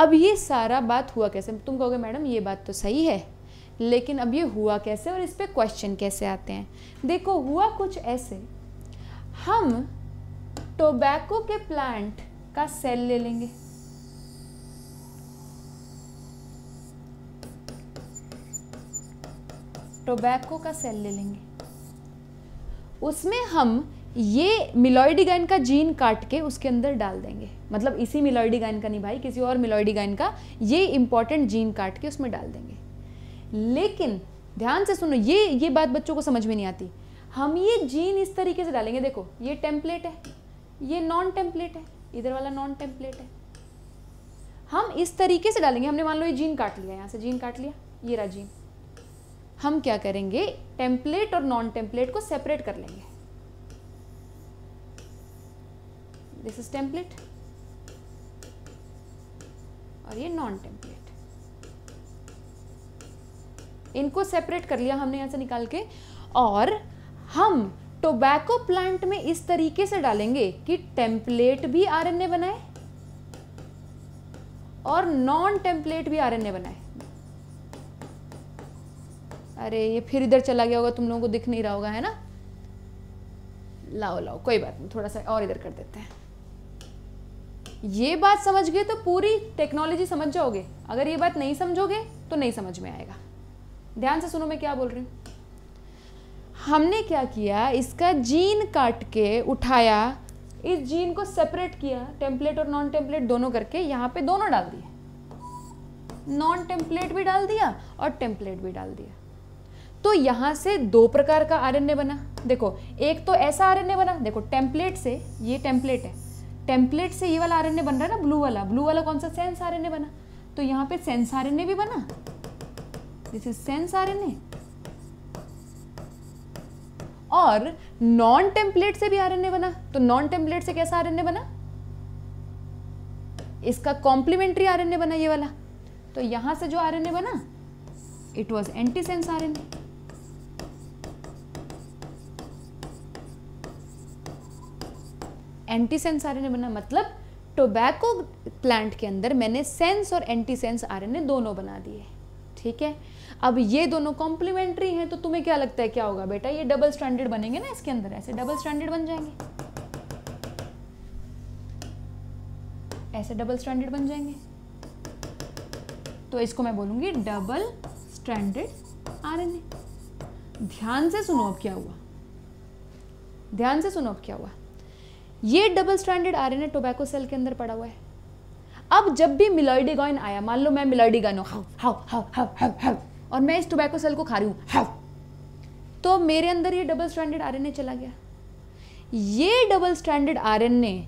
अब ये सारा बात हुआ कैसे? तुम कहोगे मैडम ये बात तो सही है, लेकिन अब ये हुआ कैसे और इस पर क्वेश्चन कैसे आते हैं? देखो हुआ कुछ ऐसे, हम टोबैको के प्लांट का सेल ले लेंगे, टोबैको का सेल ले लेंगे, उसमें हम ये मिलॉइडीगाइन का जीन काट के उसके अंदर डाल देंगे। मतलब इसी मिलॉइडीगाइन का नहीं भाई, किसी और मिलॉइडीगाइन का ये इंपॉर्टेंट जीन काट के उसमें डाल देंगे। लेकिन ध्यान से सुनो, ये बात बच्चों को समझ में नहीं आती। हम ये जीन इस तरीके से डालेंगे, देखो ये टेम्पलेट है, ये नॉन टेम्पलेट है, इधर वाला नॉन टेम्पलेट है, हम इस तरीके से डालेंगे। हमने मान लो ये जीन काट लिया, यहाँ से जीन काट लिया, ये रहा जीन। हम क्या करेंगे, टेम्पलेट और नॉन टेम्पलेट को सेपरेट कर लेंगे। दिस इज टेम्पलेट और ये नॉन टेम्पलेट, इनको सेपरेट कर लिया हमने यहां से निकाल के। और हम टोबैको प्लांट में इस तरीके से डालेंगे कि टेम्पलेट भी आरएनए बनाए और नॉन टेम्पलेट भी आरएनए बनाए। अरे ये फिर इधर चला गया होगा, तुम लोगों को दिख नहीं रहा होगा है ना, लाओ लाओ कोई बात नहीं, थोड़ा सा और इधर कर देते हैं। ये बात समझ गए तो पूरी टेक्नोलॉजी समझ जाओगे, अगर ये बात नहीं समझोगे तो नहीं समझ में आएगा। ध्यान से सुनो मैं क्या बोल रही हूँ। हमने क्या किया, इसका जीन काट के उठाया, इस जीन को सेपरेट किया, टेम्पलेट और नॉन टेम्पलेट दोनों करके यहाँ पे दोनों डाल दिए, नॉन टेम्पलेट भी डाल दिया और टेम्पलेट भी डाल दिया। तो यहाँ से दो प्रकार का आरएनए बना। देखो एक तो ऐसा आरएनए बना, देखो टेम्पलेट से, ये टेम्पलेट है, टेम्पलेट से ये वाला आरएनए बन रहा है ना, ब्लू वाला, ब्लू वाला कौन सा, सेंस आरएनए बना। तो यहाँ पे सेंस आरएनए भी बना, दिस इज सेंस आरएनए, और नॉन टेम्पलेट से भी आरएनए बना। तो नॉन टेम्पलेट से कैसा आरएनए बना, इसका कॉम्प्लीमेंट्री आरएनए बना ये वाला। तो यहाँ से जो आरएनए बना it was antisense RNA. Antisense RNA बना, मतलब टोबैको प्लांट के अंदर मैंने सेंस और एंटी सेंस आरएनए दोनों बना दिए। ठीक है, अब ये दोनों कॉम्प्लीमेंट्री हैं, तो तुम्हें क्या लगता है क्या होगा बेटा, ये डबल स्ट्रैंडेड बनेंगे ना, इसके अंदर ऐसे डबल स्ट्रैंडेड बन जाएंगे, ऐसे डबल स्ट्रैंडेड बन जाएंगे। तो इसको मैं बोलूंगी डबल स्ट्रैंडेड आरएनए। ध्यान से सुनो अब क्या हुआ, ध्यान से सुनो अब क्या हुआ। ये double stranded RNA tobacco cell के अंदर पड़ा हुआ है। अब जब भी मिलॉइडीगाइन आया, मान लो मैं मिलॉइडीगाइन हूँ और मैं इस टोबैको सेल को खा रही हूँ, तो मेरे अंदर ये डबल स्ट्रैंडेड आरएनए चला गया। ये डबल स्ट्रैंडेड आरएनए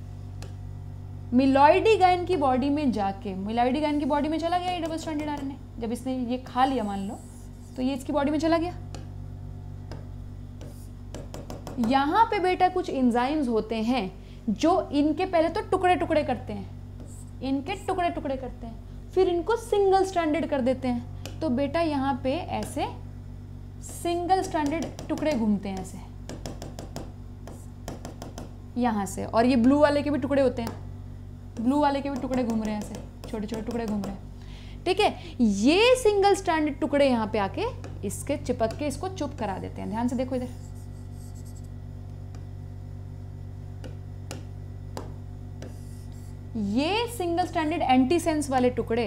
मिलॉइडीगाइन की बॉडी में जाके, मिलॉइडीगाइन की बॉडी में चला गया ये डबल स्ट्रैंडेड आरएनए। जब इसने ये खा लिया मान लो, तो ये इसकी बॉडी में चला गया। यहाँ पे बेटा कुछ इंजाइम्स होते हैं जो इनके पहले तो टुकड़े टुकड़े करते हैं, इनके टुकड़े टुकड़े करते हैं, फिर इनको सिंगल स्ट्रैंडेड कर देते हैं। तो बेटा यहाँ पे ऐसे सिंगल स्ट्रैंडेड टुकड़े घूमते हैं, ऐसे यहाँ से, और ये ब्लू वाले के भी टुकड़े होते हैं, ब्लू वाले के भी टुकड़े घूम रहे हैं ऐसे, छोटे छोटे टुकड़े घूम रहे हैं। ठीक है, ये सिंगल स्ट्रैंडेड टुकड़े यहाँ पे आके इसके चिपक के इसको चुप करा देते हैं। ध्यान से देखो इधर, ये सिंगल स्ट्रैंडेड एंटी सेंस वाले टुकड़े,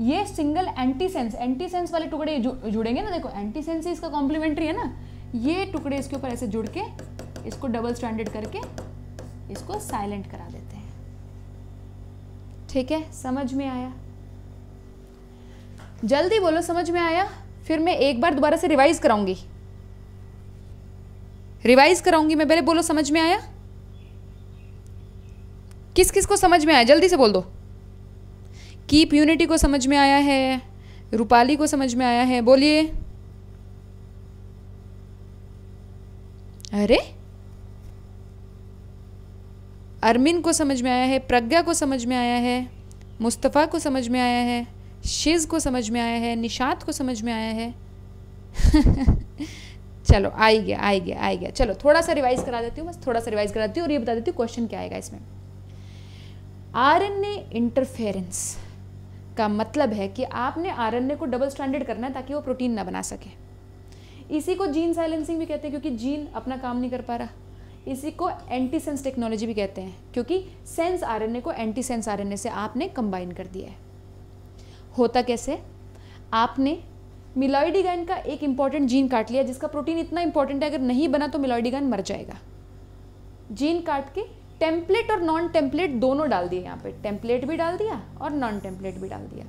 ये सिंगल एंटी सेंस वाले टुकड़े जुड़ेंगे ना, देखो एंटी सेंस इसका कॉम्प्लीमेंट्री है ना, ये टुकड़े इसके ऊपर ऐसे जुड़ के इसको डबल स्ट्रैंडेड करके इसको साइलेंट करा देते हैं। ठीक है, समझ में आया? जल्दी बोलो, समझ में आया? फिर मैं एक बार दोबारा से रिवाइज कराऊंगी मैं। पहले बोलो समझ में आया? किस किस को समझ में आया जल्दी से बोल दो। कीप यूनिटी को समझ में आया है, रूपाली को समझ में आया है, बोलिए। अरे अरमिन को समझ में आया है, प्रज्ञा को समझ में आया है, मुस्तफ़ा को समझ में आया है, शिज़ को समझ में आया है, निशात को समझ में आया है। चलो आई गया। चलो थोड़ा सा रिवाइज करा देती हूँ, बस थोड़ा सा रिवाइज कराती हूँ और ये बता देती हूँ क्वेश्चन क्या आएगा इसमें। आरएनए इंटरफेरेंस का मतलब है कि आपने आरएनए को डबल स्ट्रैंडेड करना है ताकि वो प्रोटीन ना बना सके। इसी को जीन साइलेंसिंग भी कहते हैं क्योंकि जीन अपना काम नहीं कर पा रहा। इसी को एंटी सेंस टेक्नोलॉजी भी कहते हैं क्योंकि सेंस आरएनए को एंटी सेंस आरएनए से आपने कंबाइन कर दिया है। होता कैसे? आपने मेलॉइडोगाइन का एक इंपॉर्टेंट जीन काट लिया जिसका प्रोटीन इतना इंपॉर्टेंट है अगर नहीं बना तो मेलॉइडोगाइन मर जाएगा। जीन काट के टेम्पलेट और नॉन टेम्पलेट दोनों डाल दिए, यहाँ पे टेम्पलेट भी डाल दिया और नॉन टेम्पलेट भी डाल दिया,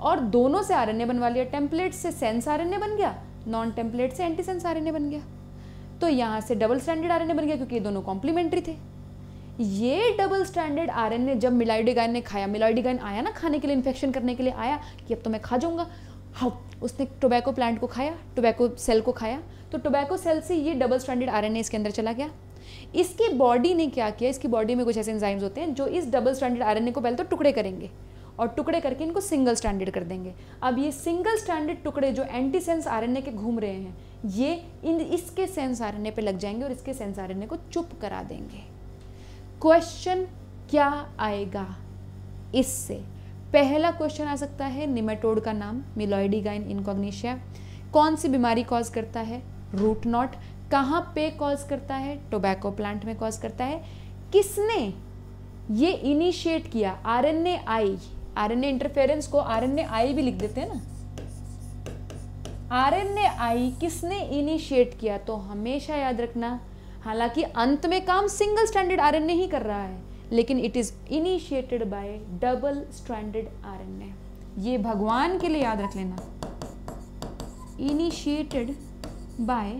और दोनों से आरएनए बनवा लिया। टेम्पलेट से सेंस आरएनए बन गया, नॉन टेम्पलेट से एंटी सेंस आरएनए बन गया, तो यहाँ से डबल स्ट्रैंडेड आरएनए बन गया क्योंकि ये दोनों कॉम्प्लीमेंट्री थे। ये डबल स्टैंडर्ड आरएनए जब मेलॉइडोगाइन ने खाया, मेलॉइडोगाइन आया ना खाने के लिए, इन्फेक्शन करने के लिए आया कि अब तो मैं खा जाऊँगा। हाँ, उसने टोबैको प्लांट को खाया, टोबैको सेल को खाया, तो टोबैको सेल से ये डबल स्टैंडर्ड आरएनए इसके अंदर चला गया। इसकी बॉडी ने क्या किया, इसकी बॉडी में कुछ ऐसे एंजाइम्स होते हैं जो इस डबल स्टैंडर्ड आरएनए को पहले तो टुकड़े करेंगे और टुकड़े करके इनको सिंगल स्टैंडर्ड कर देंगे। अब ये सिंगल स्टैंडर्ड टुकड़े जो एंटी सेंस आरएनए के घूम रहे हैं ये इसके सेंस आरएनए पे लग जाएंगे और इसके सेंस आरएनए को चुप करा देंगे। क्वेश्चन क्या आएगा इससे? पहला क्वेश्चन आ सकता है निमेटोड का नाम, मेलॉइडोगाइन इनकॉग्निटा। कौन सी बीमारी कॉज करता है? Root knot. कहाँ पे कॉज करता है? टोबैको प्लांट में कॉज करता है। किसने ये इनिशिएट किया? आरएनए आई। आरएनए इंटरफेरेंस को आरएनए आई भी लिख देते हैं ना। आरएनए आई किसने इनिशिएट किया? तो हमेशा याद रखना, हालांकि अंत में काम सिंगल स्ट्रैंडेड आरएनए ही कर रहा है, लेकिन it is initiated by double stranded RNA. ये भगवान के लिए याद रख लेना, initiated by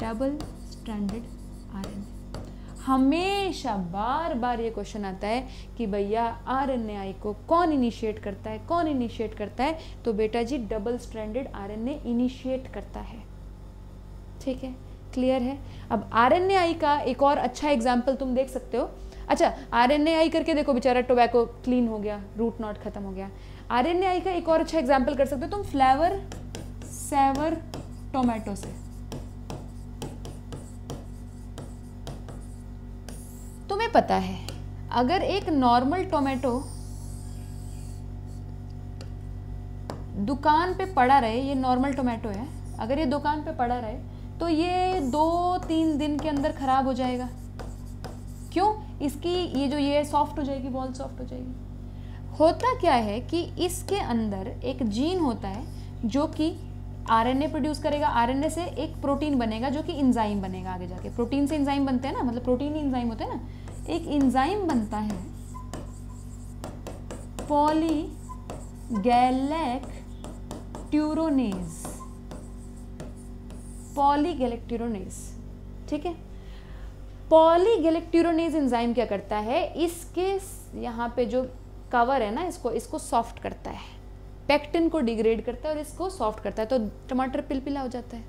double stranded RNA. हमेशा बार बार ये क्वेश्चन आता है कि भैया आरएनए को कौन इनिशिएट करता है, कौन इनिशिएट करता है? तो बेटा जी डबल स्ट्रैंडेड आरएनए इनिशिएट करता है। ठीक है, क्लियर है? अब आरएनएआई का एक और अच्छा एग्जाम्पल तुम देख सकते हो। अच्छा, आरएनएआई करके देखो, बेचारा टोबैको क्लीन हो गया, रूट नॉट खत्म हो गया। आरएनएआई का एक और अच्छा एग्जाम्पल कर सकते हो तुम फ्लेवर सेवर टोमेटो से। तुम्हें पता है अगर एक नॉर्मल टोमेटो दुकान पे पड़ा रहे, ये नॉर्मल टोमेटो है, अगर ये दुकान पे पड़ा रहे तो ये 2-3 दिन के अंदर ख़राब हो जाएगा। क्यों? इसकी ये जो ये सॉफ्ट हो जाएगी, बॉल सॉफ्ट हो जाएगी। होता क्या है कि इसके अंदर एक जीन होता है जो कि आरएनए प्रोड्यूस करेगा, आरएनए से एक प्रोटीन बनेगा जो कि इंजाइम बनेगा। आगे जाके प्रोटीन से इंजाइम बनते हैं ना, मतलब प्रोटीन ही इंजाइम होते हैं ना। एक इंजाइम बनता है पॉलीगैलेक्ट्यूरोनेज। ठीक है, पॉलीगैलेक्ट्यूरोनेज एंजाइम क्या करता है? इसके यहाँ पे जो कवर है ना, इसको सॉफ्ट करता है, पेक्टिन को डिग्रेड करता है और इसको सॉफ्ट करता है, तो टमाटर पिलपिला हो जाता है।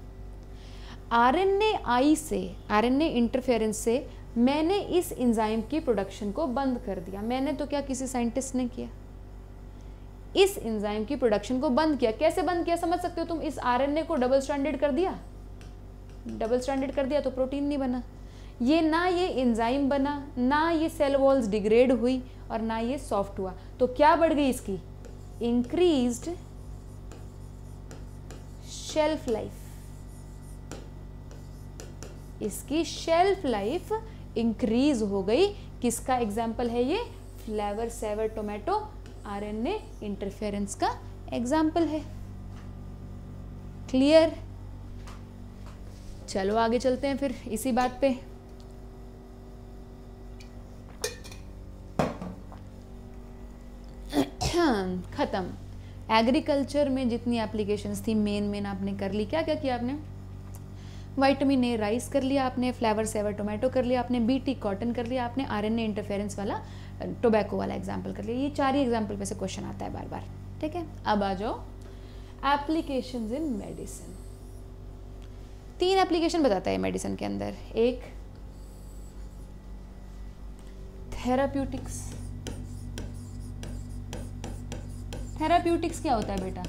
आरएनएआई से, आरएनए इंटरफेरेंस से मैंने इस एंजाइम की प्रोडक्शन को बंद कर दिया। मैंने तो क्या, किसी साइंटिस्ट ने किया, इस एंजाइम की प्रोडक्शन को बंद किया। कैसे बंद किया समझ सकते हो तुम? इस आरएनए को डबल स्ट्रैंडेड कर दिया, डबल स्ट्रैंडेड कर दिया तो प्रोटीन नहीं बना। ये ना ये एंजाइम बना, ना ये सेल वॉल्स डिग्रेड हुई और ना ये सॉफ्ट हुआ, तो क्या बढ़ गई इसकी? Increased shelf life. इसकी शेल्फ लाइफ इंक्रीज हो गई। किसका एग्जाम्पल है ये? Flavr Savr tomato RNA interference का एग्जाम्पल है। क्लियर? चलो आगे चलते हैं फिर इसी बात पे। खत्म। एग्रीकल्चर में जितनी एप्लीकेशंस थी मेन आपने कर ली। क्या क्या किया आपने? वाइटामिन ए राइस कर लिया आपने, फ्लेवर सेवर टोमेटो कर लिया आपने, बीटी कॉटन कर लिया आपने, आरएनए इंटरफेरेंस वाला टोबैको वाला एग्जाम्पल कर लिया। ये चार ही एग्जाम्पल पे से क्वेश्चन आता है बार बार, ठीक है। अब आ जाओ एप्लीकेशंस इन मेडिसिन। तीन एप्लीकेशन बताता है मेडिसिन के अंदर, एक थेराप्यूटिक्स। थेराप्यूटिक्स क्या होता है बेटा?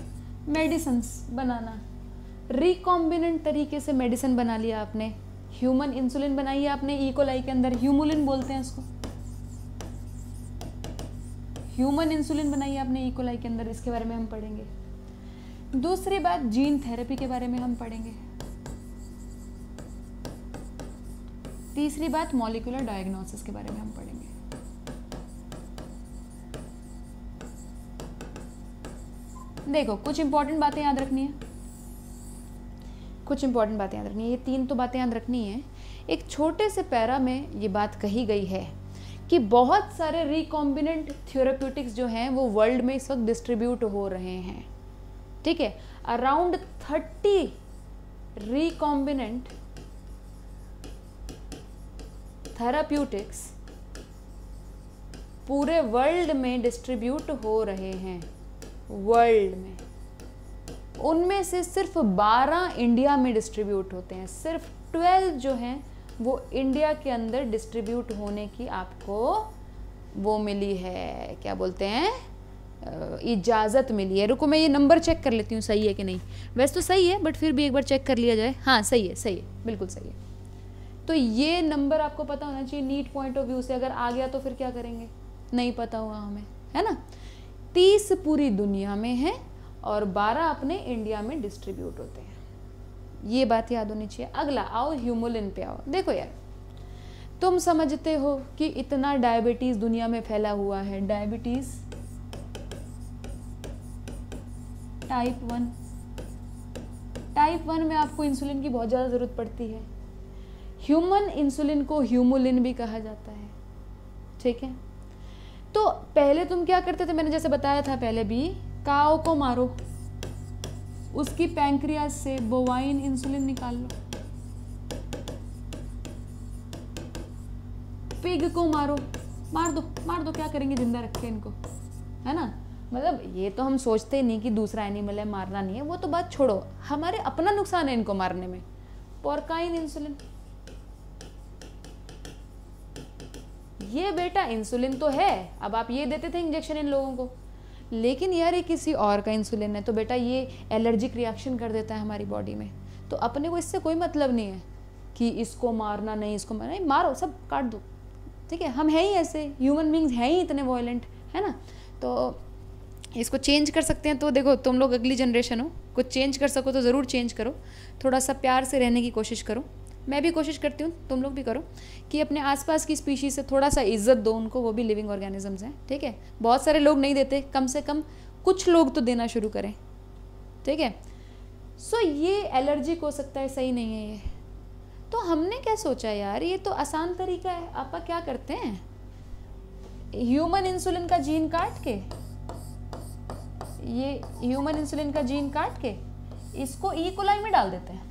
मेडिसिन बनाना, रिकॉम्बिनेंट तरीके से मेडिसिन बना लिया आपने। ह्यूमन इंसुलिन बनाई है आपने, इकोलाई के अंदर ह्यूमुलिन बोलते हैं इसको, ह्यूमन इंसुलिन बनाई है आपने इकोलाई के अंदर, इसके बारे में हम पढ़ेंगे। दूसरी बात जीन थेरेपी के बारे में हम पढ़ेंगे। तीसरी बात मॉलिक्यूलर डायग्नोसिस के बारे में हम पढ़ेंगे। देखो कुछ इंपॉर्टेंट बातें याद रखनी है, कुछ इंपॉर्टेंट बातें याद रखनी है, ये तीन तो बातें याद रखनी है। एक छोटे से पैरा में ये बात कही गई है कि बहुत सारे रिकॉम्बिनेंट थेरेप्यूटिक्स जो हैं वो वर्ल्ड में इस वक्त डिस्ट्रीब्यूट हो रहे हैं, ठीक है। अराउंड 30 रिकॉम्बिनेंट थेरेप्यूटिक्स पूरे वर्ल्ड में डिस्ट्रीब्यूट हो रहे हैं, वर्ल्ड में। उनमें से सिर्फ 12 इंडिया में डिस्ट्रीब्यूट होते हैं, सिर्फ 12 जो हैं वो इंडिया के अंदर डिस्ट्रीब्यूट होने की आपको वो मिली है, क्या बोलते हैं, इजाज़त मिली है। रुको मैं ये नंबर चेक कर लेती हूँ सही है कि नहीं, वैसे तो सही है बट फिर भी एक बार चेक कर लिया जाए। हाँ सही है, सही है, बिल्कुल सही है। तो ये नंबर आपको पता होना चाहिए नीट पॉइंट ऑफ व्यू से, अगर आ गया तो फिर क्या करेंगे, नहीं पता हुआ हमें, है ना। 30 पूरी दुनिया में है और 12 अपने इंडिया में डिस्ट्रीब्यूट होते हैं, ये बात याद होनी चाहिए। अगला आओ ह्यूमुलिन पे आओ। देखो यार तुम समझते हो कि इतना डायबिटीज दुनिया में फैला हुआ है, डायबिटीज टाइप 1। टाइप 1 में आपको इंसुलिन की बहुत ज़्यादा ज़रूरत पड़ती है। ह्यूमन इंसुलिन को ह्यूमुलिन भी कहा जाता है, ठीक है। तो पहले तुम क्या करते थे, मैंने जैसे बताया था पहले भी, काऊ को मारो, उसकी पैंक्रियाज से बोवाइन इंसुलिन निकाल लो, पिग को मारो, मार दो, क्या करेंगे जिंदा रख के इनको, है ना। मतलब ये तो हम सोचते ही नहीं कि दूसरा एनिमल है मारना नहीं है, वो तो बात छोड़ो, हमारे अपना नुकसान है इनको मारने में। पोर्काइन इंसुलिन, ये बेटा इंसुलिन तो है, अब आप ये देते थे इंजेक्शन इन लोगों को, लेकिन यार ये किसी और का इंसुलिन है तो बेटा ये एलर्जिक रिएक्शन कर देता है हमारी बॉडी में, तो अपने को इससे कोई मतलब नहीं है कि इसको मारना नहीं, इसको मारना नहीं, मारो सब, काट दो, ठीक है। हम हैं ही ऐसे, ह्यूमन बींग्स हैं ही इतने वायलेंट, है ना। तो इसको चेंज कर सकते हैं, तो देखो तुम लोग अगली जनरेशन हो, कुछ चेंज कर सको तो ज़रूर चेंज करो, थोड़ा सा प्यार से रहने की कोशिश करो। मैं भी कोशिश करती हूँ, तुम लोग भी करो कि अपने आसपास की स्पीशीज से थोड़ा सा इज्जत दो उनको, वो भी लिविंग ऑर्गेनिजम्स हैं, ठीक है। बहुत सारे लोग नहीं देते, कम से कम कुछ लोग तो देना शुरू करें, ठीक है। सो ये एलर्जिक हो सकता है, सही नहीं है ये। तो हमने क्या सोचा यार, ये तो आसान तरीका है, आपा क्या करते हैं ह्यूमन इंसुलिन का जीन काट के, ये ह्यूमन इंसुलिन का जीन काट के इसको ई कोलाई में डाल देते हैं,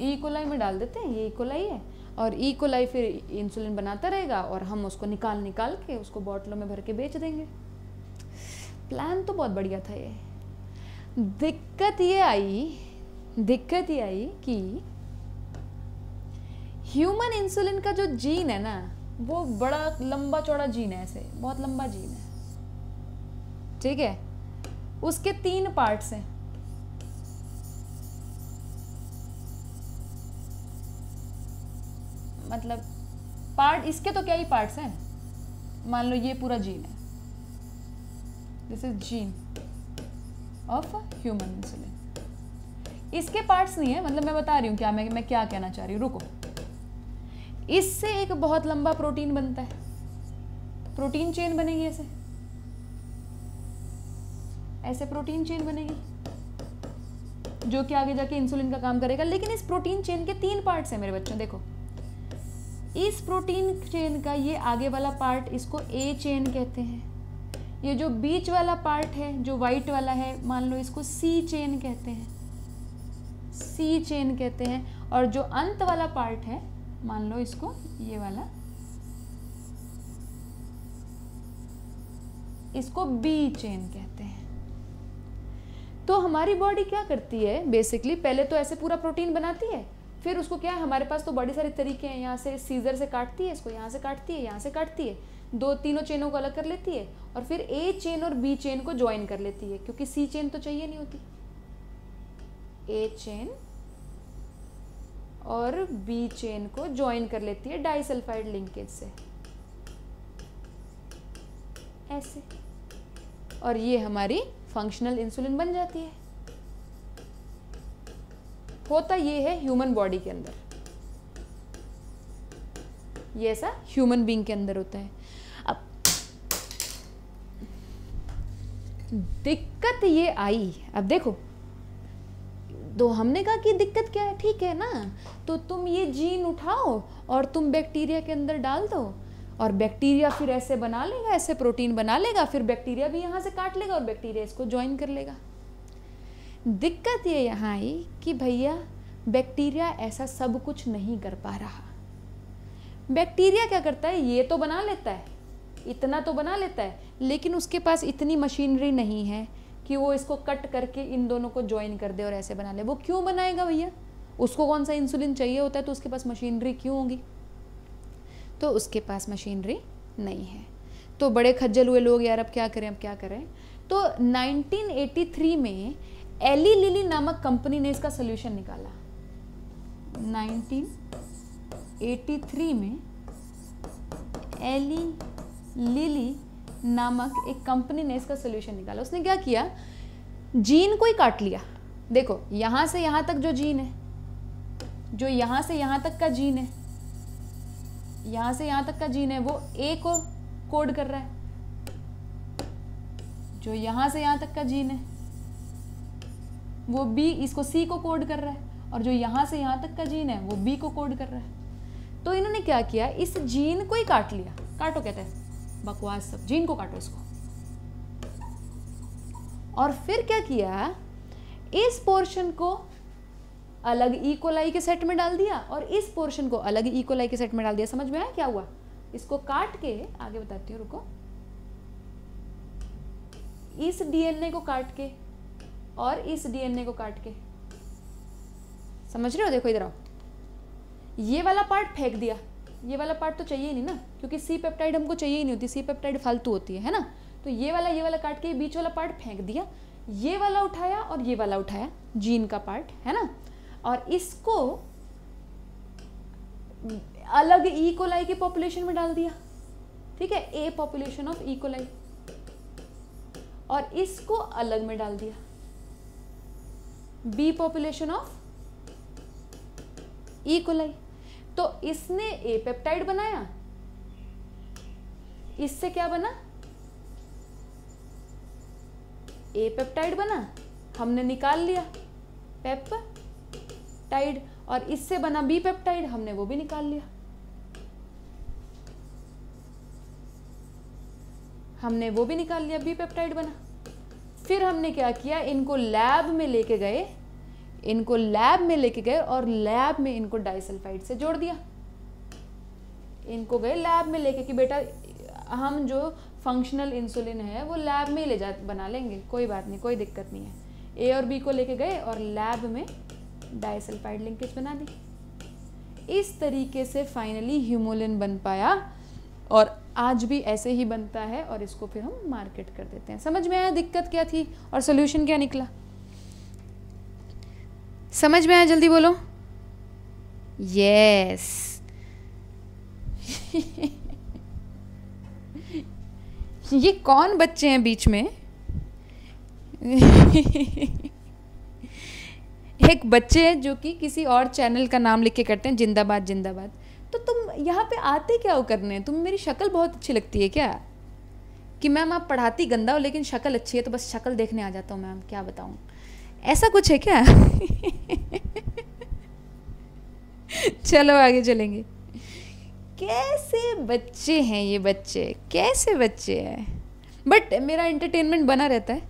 ई कोलाई में डाल देते हैं, ये ई कोलाई है और ई कोलाई फिर इंसुलिन बनाता रहेगा और हम उसको निकाल के उसको बोतलों में भर के बेच देंगे। प्लान तो बहुत बढ़िया था ये, दिक्कत ये आई कि ह्यूमन इंसुलिन का जो जीन है ना वो बड़ा लंबा चौड़ा जीन है, ऐसे बहुत लंबा जीन है, ठीक है। उसके 3 पार्ट्स हैं, मतलब पार्ट इसके तो क्या ही पार्ट्स हैं, मान लो ये पूरा जीन है, this is gene of human insulin, इसके पार्ट्स नहीं है, मतलब मैं बता रही हूँ क्या मैं क्या कहना चाह रही हूँ, रुको। इससे एक बहुत लंबा प्रोटीन बनता है, प्रोटीन चेन बनेगी, ऐसे प्रोटीन चेन बनेगी जो कि आगे जाके इंसुलिन का काम करेगा। लेकिन इस प्रोटीन चेन के 3 पार्ट्स हैं मेरे बच्चों, देखो इस प्रोटीन चेन का ये आगे वाला पार्ट, इसको ए चेन कहते हैं, ये जो बीच वाला पार्ट है, जो वाइट वाला है, मान लो इसको सी चेन कहते हैं, सी चेन कहते हैं। और जो अंत वाला पार्ट है, मान लो इसको ये वाला, इसको बी चेन कहते हैं। तो हमारी बॉडी क्या करती है बेसिकली, पहले तो ऐसे पूरा प्रोटीन बनाती है, फिर उसको क्या है, हमारे पास तो बड़े सारे तरीके हैं, यहाँ से सीजर से काटती है इसको, यहाँ से काटती है, यहाँ से काटती है, दो तीनों चेनों को अलग कर लेती है और फिर ए चेन और बी चेन को ज्वाइन कर लेती है, क्योंकि सी चेन तो चाहिए नहीं होती। ए चेन और बी चेन को ज्वाइन कर लेती है डाइसल्फाइड लिंकेज से, ऐसे, और ये हमारी फंक्शनल इंसुलिन बन जाती है। होता ये है ह्यूमन बॉडी के अंदर, ये ऐसा ह्यूमन बीइंग के अंदर होता है। अब दिक्कत ये आई, अब देखो, तो हमने कहा कि दिक्कत क्या है, ठीक है ना, तो तुम ये जीन उठाओ और तुम बैक्टीरिया के अंदर डाल दो और बैक्टीरिया फिर ऐसे बना लेगा, ऐसे प्रोटीन बना लेगा, फिर बैक्टीरिया भी यहाँ से काट लेगा और बैक्टीरिया इसको ज्वाइन कर लेगा। दिक्कत ये यहाँ आई कि भैया बैक्टीरिया ऐसा सब कुछ नहीं कर पा रहा। बैक्टीरिया क्या करता है, ये तो बना लेता है, इतना तो बना लेता है, लेकिन उसके पास इतनी मशीनरी नहीं है कि वो इसको कट करके इन दोनों को ज्वाइन कर दे और ऐसे बना ले। वो क्यों बनाएगा भैया, उसको कौन सा इंसुलिन चाहिए होता है, तो उसके पास मशीनरी क्यों होगी, तो उसके पास मशीनरी नहीं है। तो बड़े खज्जल हुए लोग, यार अब क्या करें, अब क्या करें। तो 1983 में एली लिली नामक कंपनी ने इसका सोल्यूशन निकाला। 1983 में एली लिली नामक एक कंपनी ने इसका सोल्यूशन निकाला। उसने क्या किया, जीन को ही काट लिया। देखो यहाँ से यहाँ तक जो जीन है, जो यहाँ से यहाँ तक का जीन है, यहाँ से यहाँ तक का जीन है, वो ए को कोड कर रहा है। जो यहाँ से यहाँ तक का जीन है वो बी, इसको सी को कोड कर रहा है। और जो यहाँ से यहाँ तक का जीन है वो बी को कोड कर रहा है। तो इन्होंने क्या किया, इस जीन को ही काट लिया। काटो कहते हैं, बकवास सब, जीन को काटो इसको। और फिर क्या किया, इस पोर्शन को अलग इकोलाई के सेट में डाल दिया और इस पोर्शन को अलग इकोलाई के सेट में डाल दिया। समझ में आया क्या हुआ, इसको काट के आगे बताती हूँ, रुको। इस डीएनए को काट के और इस डीएनए को काट के, समझ रहे हो, देखो इधर आओ, ये वाला पार्ट फेंक दिया। ये वाला पार्ट तो चाहिए ही नहीं ना, क्योंकि सी पेप्टाइड हमको चाहिए ही नहीं होती, सी पेप्टाइड फालतू होती है ना। तो ये वाला काट के बीच वाला पार्ट फेंक दिया, ये वाला उठाया और ये वाला उठाया, जीन का पार्ट है ना। और इसको अलग ई कोलाई के पॉपुलेशन में डाल दिया, ठीक है, A population of E coli, और इसको अलग में डाल दिया, B population of E coli. तो इसने ए पेप्टाइड बनाया, इससे क्या बना, ए पेप्टाइड बना, हमने निकाल लिया पेप्टाइड, और इससे बना बी पेप्टाइड, हमने वो भी निकाल लिया, हमने वो भी निकाल लिया, बी पेप्टाइड बना। फिर हमने क्या किया, इनको लैब में लेके गए, इनको लैब में लेके गए और लैब में इनको डाइसल्फाइड से जोड़ दिया। इनको गए लैब में लेके कि बेटा हम जो फंक्शनल इंसुलिन है वो लैब में ही ले जा बना लेंगे, कोई बात नहीं, कोई दिक्कत नहीं है। ए और बी को लेके गए और लैब में डाइसल्फाइड लिंकेज बना दी। इस तरीके से फाइनली ह्यूमोलिन बन पाया और आज भी ऐसे ही बनता है और इसको फिर हम मार्केट कर देते हैं। समझ में आया दिक्कत क्या थी और सोल्यूशन क्या निकला, समझ में आया, जल्दी बोलो यस। ये कौन बच्चे हैं बीच में एक बच्चे हैं जो कि किसी और चैनल का नाम लिख के करते हैं जिंदाबाद जिंदाबाद। तो तुम यहाँ पे आते क्या हो करने, तुम मेरी शक्ल बहुत अच्छी लगती है क्या, कि मैम आप पढ़ाती गंदा हो लेकिन शक्ल अच्छी है, तो बस शक्ल देखने आ जाता हूँ मैम, क्या बताऊँ, ऐसा कुछ है क्या चलो आगे चलेंगे। कैसे बच्चे हैं ये बच्चे, कैसे बच्चे हैं। बट मेरा एंटरटेनमेंट बना रहता है।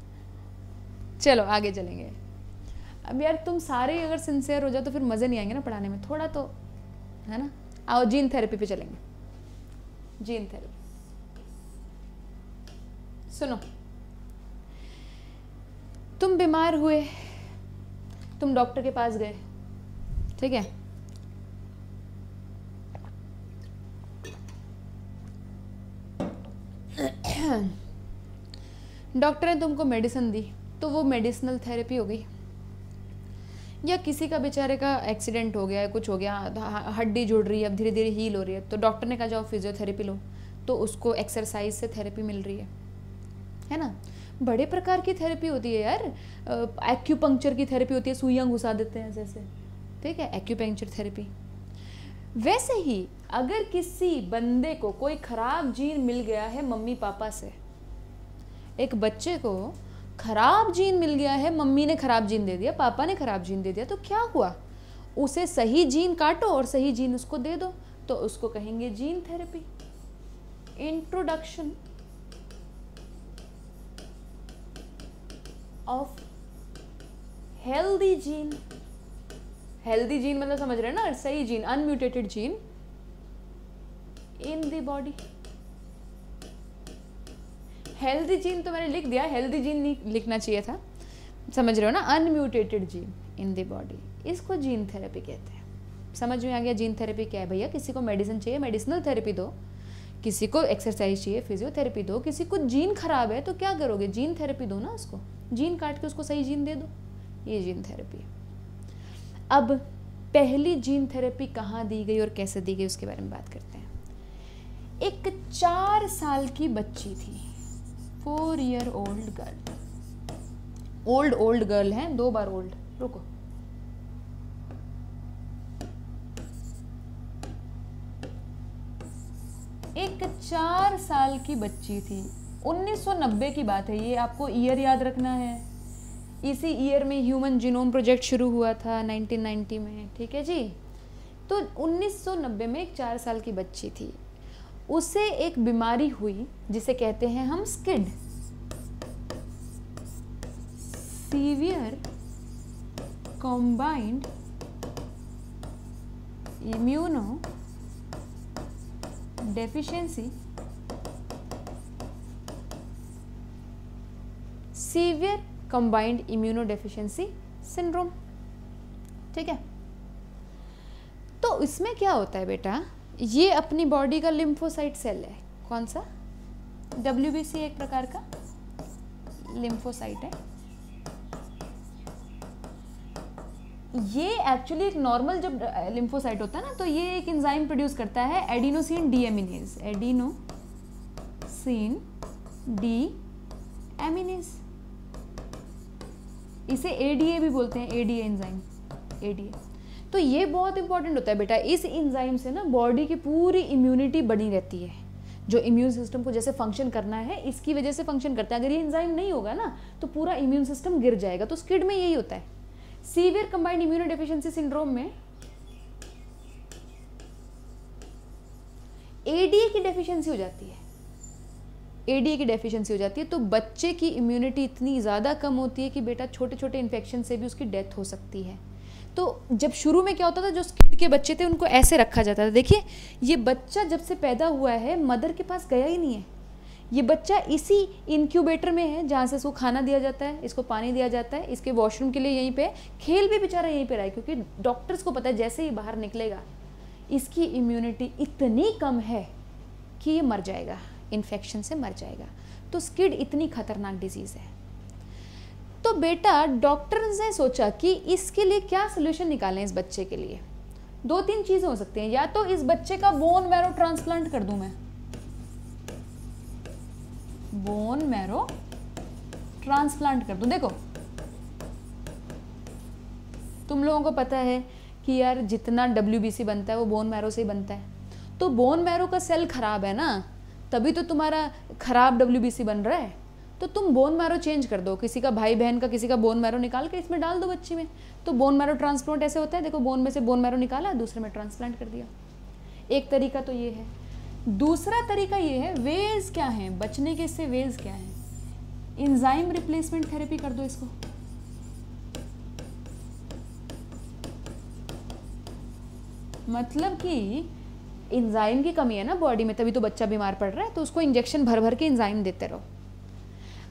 चलो आगे चलेंगे। अब यार तुम सारे अगर सिंसियर हो जाओ तो फिर मज़े नहीं आएंगे ना पढ़ाने में, थोड़ा तो है ना। आओ जीन थेरेपी पे चलेंगे। जीन थेरेपी सुनो, तुम बीमार हुए, तुम डॉक्टर के पास गए, ठीक है, डॉक्टर ने तुमको मेडिसिन दी तो वो मेडिसिनल थेरेपी हो गई। या किसी का बेचारे का एक्सीडेंट हो गया है, कुछ हो गया, हड्डी जुड़ रही है, अब धीरे धीरे हील हो रही है, तो डॉक्टर ने कहा जाओ फिजियोथेरेपी लो, तो उसको एक्सरसाइज से थेरेपी मिल रही है ना। बड़े प्रकार की थेरेपी होती है यार, एक्यूपंक्चर की थेरेपी होती है, सुइयां घुसा देते हैं जैसे, ठीक है, एक्यूपंक्चर थेरेपी। वैसे ही अगर किसी बंदे को कोई खराब जीन मिल गया है मम्मी पापा से, एक बच्चे को खराब जीन मिल गया है, मम्मी ने खराब जीन दे दिया, पापा ने खराब जीन दे दिया, तो क्या हुआ, उसे सही जीन काटो और सही जीन उसको दे दो, तो उसको कहेंगे gene therapy. Introduction of healthy gene. Healthy gene मतलब समझ रहे हैं ना, सही gene, unmutated gene in the body. Healthy gene तो मैंने लिख दिया, हेल्दी जीन लिखना चाहिए था, समझ रहे हो ना, unmutated gene in the body, इसको जीन थेरेपी कहते हैं। समझ में आ गया जीन थेरेपी क्या है भैया। किसी को मेडिसिन चाहिए, मेडिसिनल थेरेपी दो, किसी को एक्सरसाइज चाहिए, फिजियोथेरेपी दो, किसी को जीन खराब है तो क्या करोगे, जीन थेरेपी दो ना उसको, जीन काट के उसको सही जीन दे दो, ये जीन थेरेपी है। अब पहली जीन थेरेपी कहाँ दी गई और कैसे दी गई उसके बारे में बात करते हैं। एक 4 साल की बच्ची थी, 4 year old girl, old girl है, 2 बार ओल्ड, रुको, एक 4 साल की बच्ची थी। 1990 की बात है ये, आपको ईयर याद रखना है, इसी ईयर में ह्यूमन जीनोम प्रोजेक्ट शुरू हुआ था 1990 में, ठीक है जी। तो 1990 में एक 4 साल की बच्ची थी, उसे एक बीमारी हुई जिसे कहते हैं हम SCID, severe combined immunodeficiency, severe combined immunodeficiency syndrome, ठीक है। तो इसमें क्या होता है बेटा, ये अपनी बॉडी का लिम्फोसाइट सेल है, कौन सा, WBC एक प्रकार का लिम्फोसाइट है। ये एक्चुअली एक नॉर्मल जब लिम्फोसाइट होता है ना, तो ये एक एंजाइम प्रोड्यूस करता है एडिनोसिन डीएमिनेज, एडिनोसिन डीएमिनेज, इसे एडीए भी बोलते हैं, एडीए एंजाइम, एडीए। तो ये बहुत इंपॉर्टेंट होता है बेटा, इस एंजाइम से ना बॉडी की पूरी इम्यूनिटी बनी रहती है, जो इम्यून सिस्टम को जैसे फंक्शन करना है इसकी वजह से फंक्शन करता है। अगर ये एंजाइम नहीं होगा ना तो पूरा इम्यून सिस्टम गिर जाएगा। तो स्किड में यही होता है, severe combined immunodeficiency syndrome में एडीए की डेफिशिएंसी हो जाती है, एडीए की डेफिशिएंसी हो जाती है, तो बच्चे की इम्यूनिटी इतनी ज़्यादा कम होती है कि बेटा छोटे छोटे इन्फेक्शन से भी उसकी डेथ हो सकती है। तो जब शुरू में क्या होता था, जो स्किड के बच्चे थे उनको ऐसे रखा जाता था, देखिए ये बच्चा जब से पैदा हुआ है मदर के पास गया ही नहीं है, ये बच्चा इसी इंक्यूबेटर में है जहाँ से इसको खाना दिया जाता है, इसको पानी दिया जाता है, इसके वॉशरूम के लिए यहीं पे, खेल भी बेचारा यहीं पे रहा है, क्योंकि डॉक्टर्स को पता है जैसे ही बाहर निकलेगा इसकी इम्यूनिटी इतनी कम है कि ये मर जाएगा, इन्फेक्शन से मर जाएगा। तो स्किड इतनी खतरनाक डिजीज़ है। तो बेटा डॉक्टर्स ने सोचा कि इसके लिए क्या सोल्यूशन निकालें इस बच्चे के लिए, 2-3 चीज़ें हो सकती हैं, या तो इस बच्चे का बोन मैरो ट्रांसप्लांट कर दूं मैं, बोन मैरो ट्रांसप्लांट कर दूं। देखो तुम लोगों को पता है कि यार जितना WBC बनता है वो बोन मैरो से ही बनता है, तो बोन मैरो का सेल खराब है ना, तभी तो तुम्हारा खराब WBC बन रहा है, तो तुम बोन मैरो चेंज कर दो, किसी का भाई बहन का किसी का बोन मैरो निकाल के इसमें डाल दो बच्ची में। तो बोन मैरो ट्रांसप्लांट ऐसे होता है, देखो बोन में से बोन मैरो निकाला, दूसरे में ट्रांसप्लांट कर दिया, एक तरीका तो ये है। दूसरा तरीका ये है, वेज क्या है बचने के, इससे वेज क्या है, एंजाइम रिप्लेसमेंट थेरेपी कर दो इसको। मतलब कि एंजाइम की कमी है ना बॉडी में, तभी तो बच्चा बीमार पड़ रहा है, तो उसको इंजेक्शन भर भर के एंजाइम देते रहो।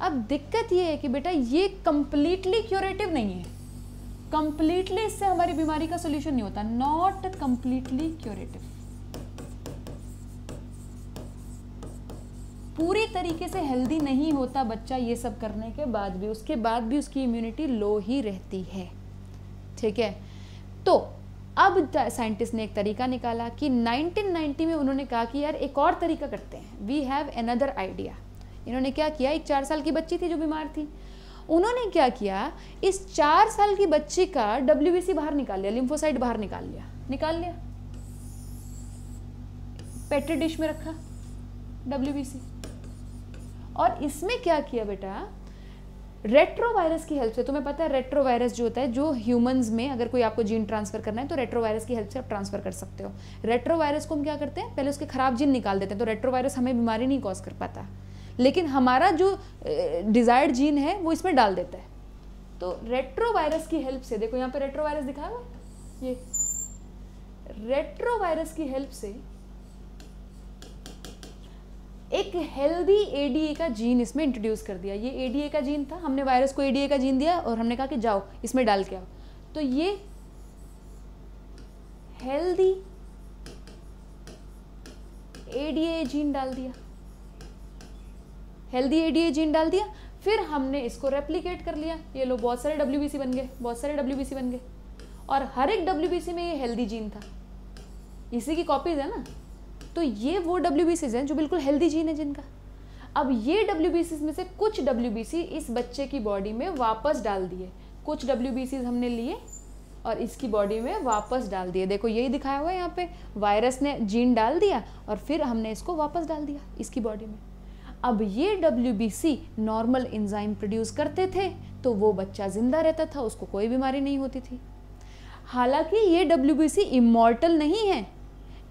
अब दिक्कत ये है कि बेटा ये कंप्लीटली क्यूरेटिव नहीं है, कंप्लीटली इससे हमारी बीमारी का सोल्यूशन नहीं होता, नॉट कंप्लीटली क्यूरेटिव। पूरी तरीके से हेल्दी नहीं होता बच्चा ये सब करने के बाद भी, उसके बाद भी उसकी इम्यूनिटी लो ही रहती है, ठीक है। तो अब साइंटिस्ट ने एक तरीका निकाला कि 1990 में उन्होंने कहा कि यार एक और तरीका करते हैं, वी हैव अनदर आइडिया। इन्होंने क्या किया, एक 4 साल की बच्ची थी जो बीमार थी, उन्होंने क्या किया, इस 4 साल की बच्ची का WBC बाहर निकाल लिया, लिम्फोसाइट बाहर निकाल लिया, पेट्री डिश में रखा WBC, और इसमें क्या किया बेटा, रेट्रोवायरस की हेल्प से, तुम्हें पता है रेट्रोवायरस जो होता है, जो ह्यूमंस में अगर कोई आपको जीन ट्रांसफर करना है तो रेट्रोवायरस की हेल्प से आप ट्रांसफर कर सकते हो। रेट्रोवायरस को हम क्या करते हैं, पहले उसके खराब जीन निकाल देते हैं, तो रेट्रोवायरस हमें बीमारी नहीं कॉज कर पाता, लेकिन हमारा जो डिजायर्ड जीन है वो इसमें डाल देता है। तो रेट्रोवायरस की हेल्प से, देखो यहाँ पे रेट्रोवायरस दिखा हुआ, ये रेट्रोवायरस की हेल्प से एक हेल्दी ADA का जीन इसमें इंट्रोड्यूस कर दिया। ये ADA का जीन था, हमने वायरस को ADA का जीन दिया और हमने कहा कि जाओ इसमें डाल के आओ, तो ये हेल्दी ADA जीन डाल दिया, हेल्दी ADA जीन डाल दिया, फिर हमने इसको रेप्लिकेट कर लिया, ये लो बहुत सारे WBC बन गए, बहुत सारे WBC बन गए, और हर एक WBC में ये हेल्दी जीन था, इसी की कॉपीज है ना, तो ये वो WBCs हैं जो बिल्कुल हेल्दी जीन है जिनका। अब ये WBCs में से कुछ WBC इस बच्चे की बॉडी में वापस डाल दिए, कुछ WBCs हमने लिए और इसकी बॉडी में वापस डाल दिए। देखो यही दिखाया हुआ है यहाँ पे, वायरस ने जीन डाल दिया और फिर हमने इसको वापस डाल दिया इसकी बॉडी में। अब ये WBC नॉर्मल एंजाइम प्रोड्यूस करते थे, तो वो बच्चा जिंदा रहता था, उसको कोई बीमारी नहीं होती थी। हालांकि ये WBC इमॉर्टल नहीं है,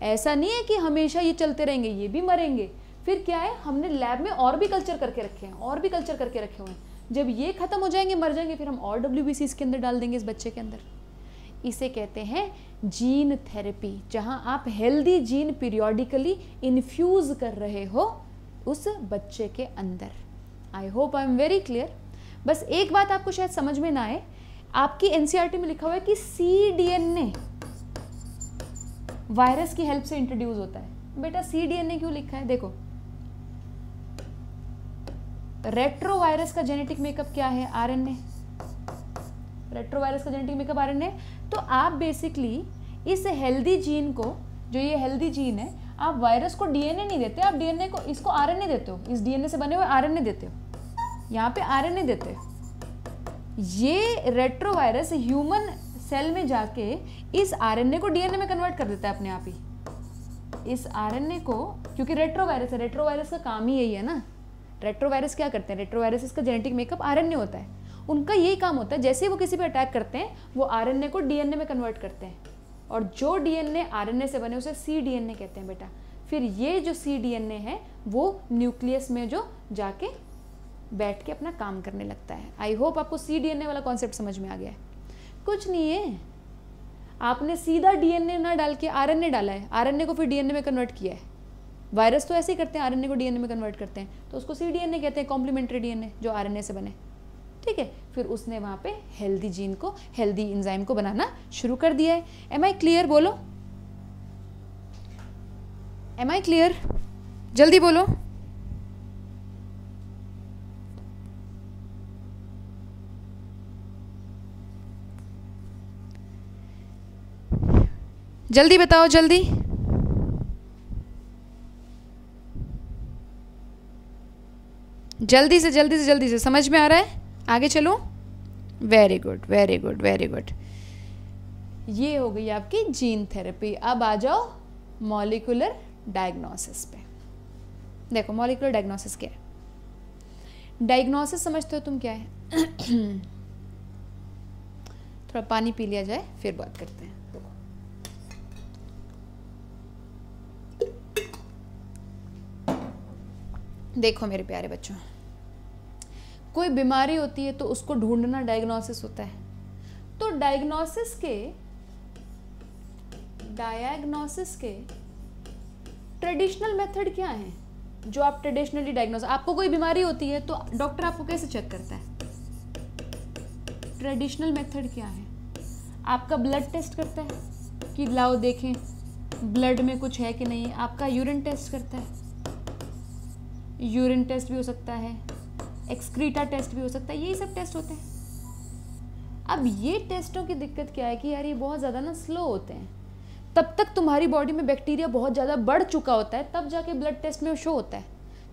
ऐसा नहीं है कि हमेशा ये चलते रहेंगे, ये भी मरेंगे। फिर क्या है, हमने लैब में और भी कल्चर करके रखे हैं, और भी कल्चर करके रखे हुए हैं, जब ये खत्म हो जाएंगे, मर जाएंगे, फिर हम और WBC इसके अंदर डाल देंगे इस बच्चे के अंदर। इसे कहते हैं जीन थेरेपी, जहां आप हेल्दी जीन पीरियोडिकली इन्फ्यूज़ कर रहे हो उस बच्चे के अंदर। I hope I am very clear. बस एक बात आपको शायद समझ में ना आए, आपकी NCERT में लिखा हुआ है कि cDNA वायरस की हेल्प से इंट्रोड्यूस होता है। बेटा cDNA क्यों लिखा है, देखो रेट्रोवायरस का जेनेटिक मेकअप क्या है, RNA। रेट्रोवायरस का जेनेटिक मेकअप RNA। तो आप बेसिकली इस हेल्दी जीन को, जो ये हेल्दी जीन है, आप वायरस को DNA नहीं देते, आप DNA को, इसको RNA देते हो, इस DNA से बने हुए RNA देते हो, यहाँ पे RNA देते हो। ये रेट्रोवायरस ह्यूमन सेल में जाके इस RNA को DNA में कन्वर्ट कर देता है अपने आप ही, इस RNA को, क्योंकि रेट्रोवायरस है, रेट्रोवायरस का काम ही यही है ना। रेट्रोवायरस क्या करते हैं, रेट्रोवायरस इसका जेनेटिक मेकअप RNA होता है, उनका यही काम होता है, जैसे ही वो किसी पे अटैक करते हैं वो RNA को DNA में कन्वर्ट करते हैं, और जो DNA RNA से बने उसे cDNA कहते हैं बेटा। फिर ये जो cDNA है वो न्यूक्लियस में जो जाके बैठ के अपना काम करने लगता है। आई होप आपको cDNA वाला कॉन्सेप्ट समझ में आ गया है। कुछ नहीं है, आपने सीधा DNA ना डाल के RNA डाला है, RNA को फिर DNA में कन्वर्ट किया है। वायरस तो ऐसे ही करते हैं, RNA को DNA में कन्वर्ट करते हैं, तो उसको cDNA कहते हैं, कॉम्प्लीमेंट्री DNA जो RNA से बने, ठीक है। फिर उसने वहाँ पे हेल्दी जीन को, हेल्दी एंजाइम को बनाना शुरू कर दिया है। एम आई क्लियर, बोलो एम आई क्लियर, जल्दी बोलो। जल्दी बताओ, जल्दी। जल्दी से समझ में आ रहा है, आगे चलो। Very good. ये हो गई आपकी जीन थेरेपी। अब आ जाओ मॉलिक्यूलर डायग्नोसिस पे। देखो मॉलिक्यूलर डायग्नोसिस क्या है, डायग्नोसिस समझते हो तुम क्या है? थोड़ा पानी पी लिया जाए, फिर बात करते हैं। देखो मेरे प्यारे बच्चों, कोई बीमारी होती है तो उसको ढूंढना डायग्नोसिस होता है। तो डायग्नोसिस के ट्रेडिशनल मेथड क्या है? जो आप ट्रेडिशनली डायग्नोस, आपको कोई बीमारी होती है तो डॉक्टर आपको कैसे चेक करता है? ट्रेडिशनल मेथड क्या है? आपका ब्लड टेस्ट करता है कि लाओ देखें ब्लड में कुछ है कि नहीं। आपका यूरिन टेस्ट करता है, यूरिन टेस्ट भी हो सकता है, एक्सक्रीटा टेस्ट भी हो सकता है, यही सब टेस्ट होते हैं। अब ये टेस्टों की दिक्कत क्या है कि यार ये बहुत ज़्यादा ना स्लो होते हैं। तब तक तुम्हारी बॉडी में बैक्टीरिया बहुत ज़्यादा बढ़ चुका होता है, तब जाके ब्लड टेस्ट में शो होता है।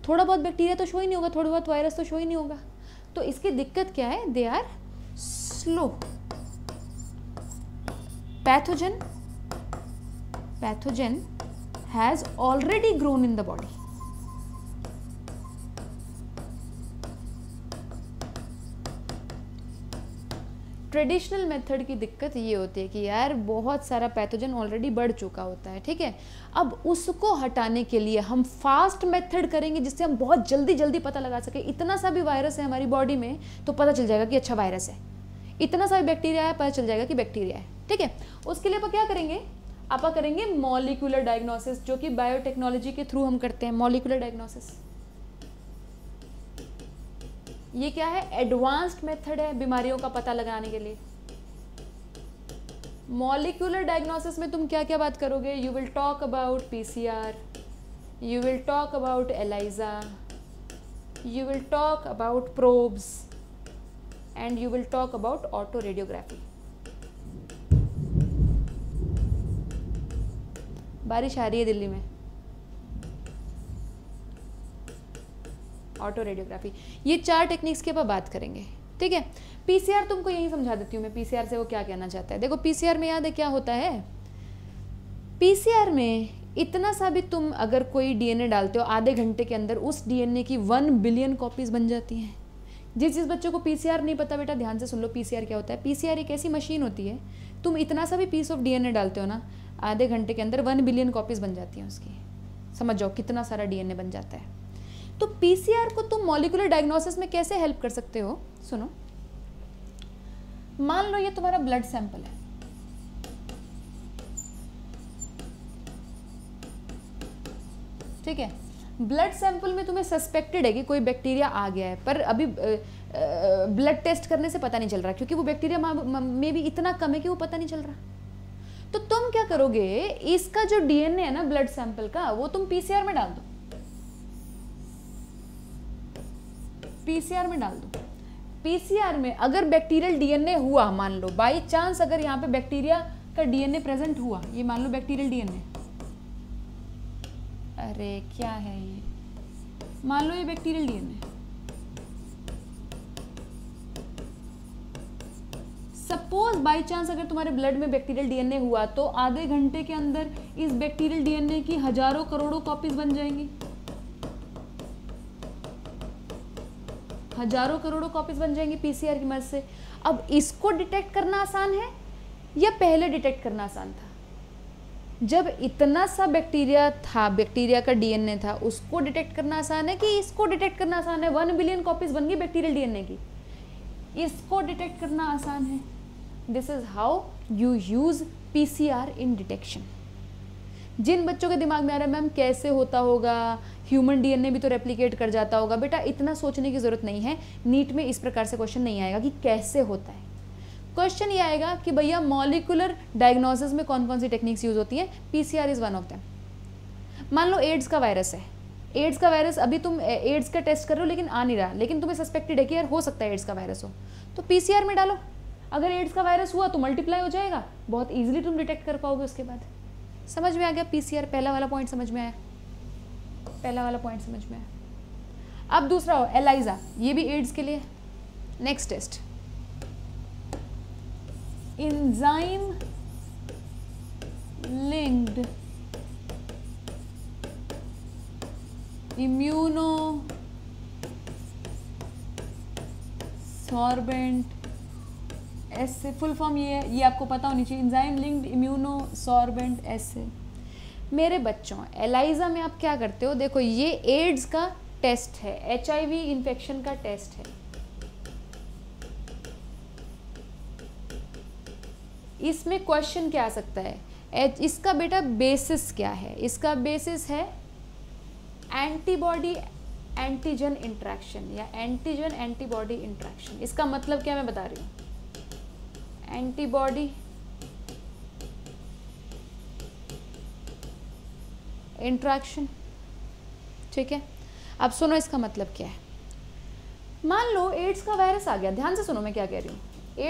थोड़ा बहुत बैक्टीरिया तो शो ही नहीं होगा, थोड़ा बहुत वायरस तो शो ही नहीं होगा। तो इसकी दिक्कत क्या है? They are slow. Pathogen has already grown in the body. Traditional method की दिक्कत ये होती है कि यार बहुत सारा पैथोजन ऑलरेडी बढ़ चुका होता है, ठीक है। अब उसको हटाने के लिए हम फास्ट मेथड करेंगे जिससे हम बहुत जल्दी जल्दी पता लगा सके। इतना सा भी वायरस है हमारी बॉडी में तो पता चल जाएगा कि अच्छा वायरस है, इतना सा भी बैक्टीरिया है पता चल जाएगा कि बैक्टीरिया है, ठीक है। उसके लिए आप क्या करेंगे? आप करेंगे मॉलिक्यूलर डायग्नोसिस, जो कि बायोटेक्नोलॉजी के थ्रू हम करते हैं। मॉलिक्यूलर डायग्नोसिस ये क्या है? एडवांस्ड मेथड है बीमारियों का पता लगाने के लिए। मॉलिक्यूलर डायग्नोसिस में तुम क्या क्या बात करोगे? You will talk about PCR, you will talk about ELISA, you will talk about probes and you will talk about autoradiography. बारिश आ रही है दिल्ली में। ऑटो रेडियोग्राफी, ये चार टेक्निक्स के ऊपर बात करेंगे, ठीक है। पीसीआर तुमको यही समझा देती हूँ मैं, पीसीआर से वो क्या कहना चाहता है। देखो पीसीआर में याद है क्या होता है? पीसीआर में इतना सा भी तुम अगर कोई डीएनए डालते हो, आधे घंटे के अंदर उस डीएनए की 1 बिलियन कॉपीज बन जाती हैं। जिस बच्चों को पीसीआर नहीं पता, बेटा ध्यान से सुन लो पीसीआर क्या होता है। पीसीआर एक ऐसी मशीन होती है, तुम इतना सा भी पीस ऑफ डीएनए डालते हो ना, आधे घंटे के अंदर 1 बिलियन कॉपीज बन जाती हैं उसकी। समझ जाओ कितना सारा डीएनए बन जाता है। तो पीसीआर को तुम मॉलिक्यूलर डायग्नोसिस में कैसे हेल्प कर सकते हो? सुनो, मान लो ये तुम्हारा ब्लड सैंपल है, ठीक है। ब्लड सैंपल में तुम्हें सस्पेक्टेड है कि कोई बैक्टीरिया आ गया है, पर अभी ब्लड टेस्ट करने से पता नहीं चल रहा क्योंकि वो बैक्टीरिया में भी इतना कम है कि वो पता नहीं चल रहा। तो तुम क्या करोगे? इसका जो डीएनए है ना ब्लड सैंपल का, वो तुम पीसीआर में डाल दो, पीसीआर में डाल दो। पीसीआर में अगर बैक्टीरियल डीएनए हुआ, मान लो बाई चांस अगर यहाँ पे बैक्टीरिया का डीएनए प्रेजेंट हुआ, ये मान लो बैक्टीरियल डीएनए, अरे क्या है ये, मान लो ये bacterial DNA. Suppose by chance अगर तुम्हारे ब्लड में बैक्टीरियल डीएनए हुआ तो आधे घंटे के अंदर इस बैक्टीरियल डीएनए की हजारों करोड़ों कॉपीज बन जाएंगी, हजारों करोड़ों कॉपीज बन जाएंगी पीसीआर की मदद से। अब इसको डिटेक्ट करना आसान है या पहले डिटेक्ट करना आसान था? जब इतना सा बैक्टीरिया था, बैक्टीरिया का डीएनए था, उसको डिटेक्ट करना आसान है कि इसको डिटेक्ट करना आसान है? 1 बिलियन कॉपीज बन गई बैक्टीरियल डीएनए की, इसको डिटेक्ट करना आसान है। This is how you use PCR in detection. जिन बच्चों के दिमाग में आ रहा है मैम कैसे होता होगा, ह्यूमन डीएनए भी तो रेप्लिकेट कर जाता होगा, बेटा इतना सोचने की ज़रूरत नहीं है। नीट में इस प्रकार से क्वेश्चन नहीं आएगा कि कैसे होता है। क्वेश्चन ये आएगा कि भैया मॉलिक्यूलर डायग्नोसिस में कौन कौन सी टेक्निक्स यूज़ होती हैं, PCR is one of them. मान लो एड्स का वायरस है, एड्स का वायरस, अभी तुम एड्स का टेस्ट कर रहे हो लेकिन आ नहीं रहा, लेकिन तुम्हें सस्पेक्टेड है कि यार हो सकता है एड्स का वायरस हो, तो पीसीआर में डालो। अगर एड्स का वायरस हुआ तो मल्टीप्लाई हो जाएगा, बहुत ईजिली तुम डिटेक्ट कर पाओगे उसके बाद। समझ में आ गया पीसीआर? पहला वाला पॉइंट समझ में आया? पहला वाला पॉइंट समझ में आया। अब दूसरा हो एलाइजा, ये भी एड्स के लिए। Next test enzyme linked immunosorbent, ऐसे फुल फॉर्म ये है, ये आपको पता होनी चाहिए, एंजाइम लिंक्ड इम्यूनो सॉर्बेंट ऐसे। मेरे बच्चों एलाइजा में आप क्या करते हो? देखो ये एड्स का टेस्ट है, HIV इन्फेक्शन का टेस्ट है। इसमें क्वेश्चन क्या आ सकता है, इसका बेटा बेसिस क्या है, इसका बेसिस है एंटीबॉडी एंटीजन इंट्रैक्शन या एंटीजन एंटीबॉडी इंट्रैक्शन। इसका मतलब क्या मैं बता रही हूँ, एंटीबॉडी इंट्रैक्शन, ठीक है। अब सुनो इसका मतलब क्या है, मान लो एड्स का वायरस आ गया, ध्यान से सुनो मैं क्या कह रही हूँ,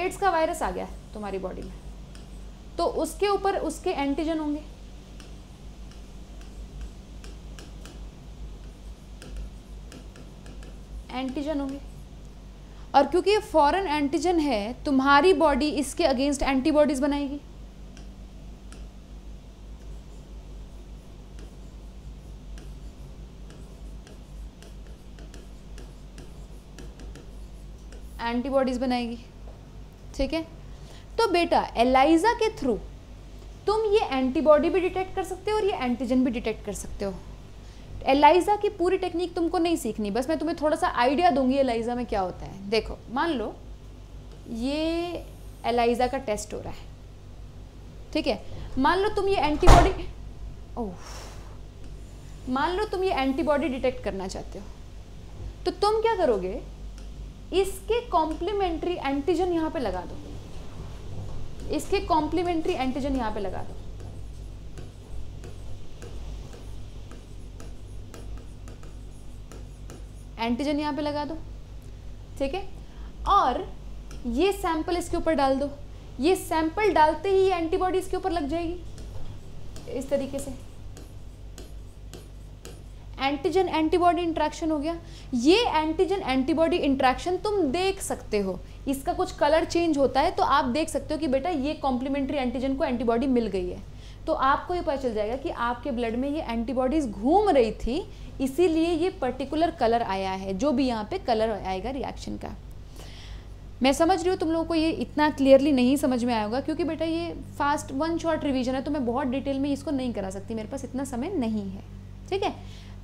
एड्स का वायरस आ गया तुम्हारी बॉडी में, तो उसके ऊपर उसके एंटीजन होंगे, एंटीजन होंगे, और क्योंकि ये फॉरेन एंटीजन है तुम्हारी बॉडी इसके अगेंस्ट एंटीबॉडीज बनाएगी। एंटीबॉडीज बनाएगी, ठीक है। तो बेटा एलाइजा के थ्रू तुम ये एंटीबॉडी भी डिटेक्ट कर सकते हो और ये एंटीजन भी डिटेक्ट कर सकते हो। एलाइजा की पूरी टेक्निक तुमको नहीं सीखनी, बस मैं तुम्हें थोड़ा सा आइडिया दूंगी एलाइजा में क्या होता है। देखो मान लो ये एलाइजा का टेस्ट हो रहा है, ठीक है। मान लो तुम ये एंटीबॉडी, डिटेक्ट करना चाहते हो, तो तुम क्या करोगे, इसके कॉम्प्लीमेंट्री एंटीजन यहाँ पे लगा दो, इसके कॉम्प्लीमेंट्री एंटीजन यहाँ पे लगा दो। एंटीजन यहाँ पे लगा दो, ठीक है। और ये सैंपल इसके ऊपर डाल दो, ये सैंपल डालते ही एंटीबॉडी इसके ऊपर लग जाएगी। इस तरीके से एंटीजन एंटीबॉडी इंट्रैक्शन हो गया। ये एंटीजन एंटीबॉडी इंट्रैक्शन तुम देख सकते हो, इसका कुछ कलर चेंज होता है तो आप देख सकते हो कि बेटा ये कॉम्प्लीमेंट्री एंटीजन को एंटीबॉडी मिल गई है। तो आपको ये पता चल जाएगा कि आपके ब्लड में ये एंटीबॉडीज घूम रही थी, इसीलिए ये पर्टिकुलर कलर आया है, जो भी यहाँ पे कलर आएगा रिएक्शन का। मैं समझ रही हूँ तुम लोगों को ये इतना क्लियरली नहीं समझ में आया होगा, क्योंकि बेटा ये फास्ट वन शॉट रिवीजन है तो मैं बहुत डिटेल में इसको नहीं करा सकती, मेरे पास इतना समय नहीं है, ठीक है।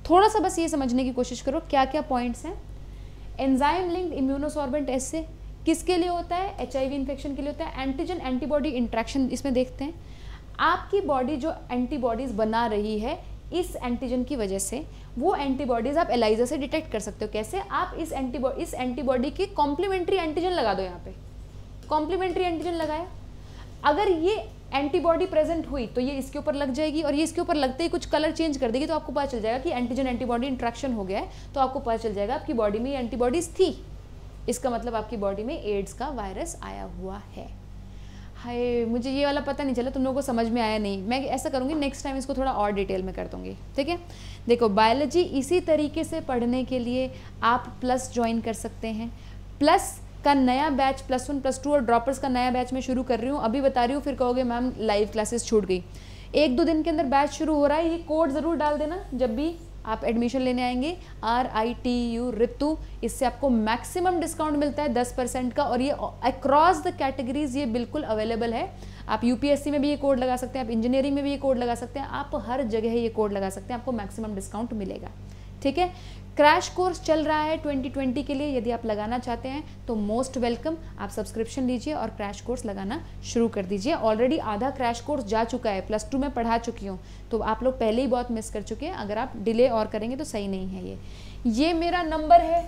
थोड़ा सा बस ये समझने की कोशिश करो क्या क्या पॉइंट्स हैं। एंजाइम लिंक्ड इम्यूनोसॉर्बेंट ऐसे किसके लिए होता है, HIV इन्फेक्शन के लिए होता है। एंटीजन एंटीबॉडी इंट्रैक्शन इसमें देखते हैं, आपकी बॉडी जो एंटीबॉडीज़ बना रही है इस एंटीजन की वजह से, वो एंटीबॉडीज़ आप एलाइजा से डिटेक्ट कर सकते हो। कैसे, आप इस एंटीबॉडी के कॉम्प्लीमेंट्री एंटीजन लगा दो। यहाँ पे कॉम्प्लीमेंट्री एंटीजन लगाया, अगर ये एंटीबॉडी प्रेजेंट हुई तो ये इसके ऊपर लग जाएगी, और ये इसके ऊपर लगते ही कुछ कलर चेंज कर देगी, तो आपको पता चल जाएगा कि एंटीजन एंटीबॉडी इंट्रैक्शन हो गया है। तो आपको पता चल जाएगा आपकी बॉडी में एंटीबॉडीज़ थी, इसका मतलब आपकी बॉडी में एड्स का वायरस आया हुआ है। हाय, मुझे ये वाला पता नहीं चला, तुम लोगों को समझ में आया नहीं। मैं ऐसा करूँगी नेक्स्ट टाइम इसको थोड़ा और डिटेल में कर दूँगी, ठीक है। देखो बायोलॉजी इसी तरीके से पढ़ने के लिए आप प्लस ज्वाइन कर सकते हैं। प्लस का नया बैच, प्लस 1, प्लस 2 और ड्रॉपर्स का नया बैच मैं शुरू कर रही हूँ, अभी बता रही हूँ, फिर कहोगे मैम लाइव क्लासेस छूट गई। 1-2 दिन के अंदर बैच शुरू हो रहा है। ये कोड ज़रूर डाल देना जब भी आप एडमिशन लेने आएंगे, RITU ऋतु। इससे आपको मैक्सिमम डिस्काउंट मिलता है 10% का, और ये अक्रॉस द कैटेगरीज ये बिल्कुल अवेलेबल है। आप UPSC में भी ये कोड लगा सकते हैं, आप इंजीनियरिंग में भी ये कोड लगा सकते हैं, आप हर जगह ये कोड लगा सकते हैं, आपको मैक्सिमम डिस्काउंट मिलेगा, ठीक है। क्रैश कोर्स चल रहा है 2020 के लिए, यदि आप लगाना चाहते हैं तो मोस्ट वेलकम, आप सब्सक्रिप्शन लीजिए और क्रैश कोर्स लगाना शुरू कर दीजिए। ऑलरेडी आधा क्रैश कोर्स जा चुका है, प्लस 2 में पढ़ा चुकी हूँ, तो आप लोग पहले ही बहुत मिस कर चुके हैं, अगर आप डिले और करेंगे तो सही नहीं है। ये मेरा नंबर है,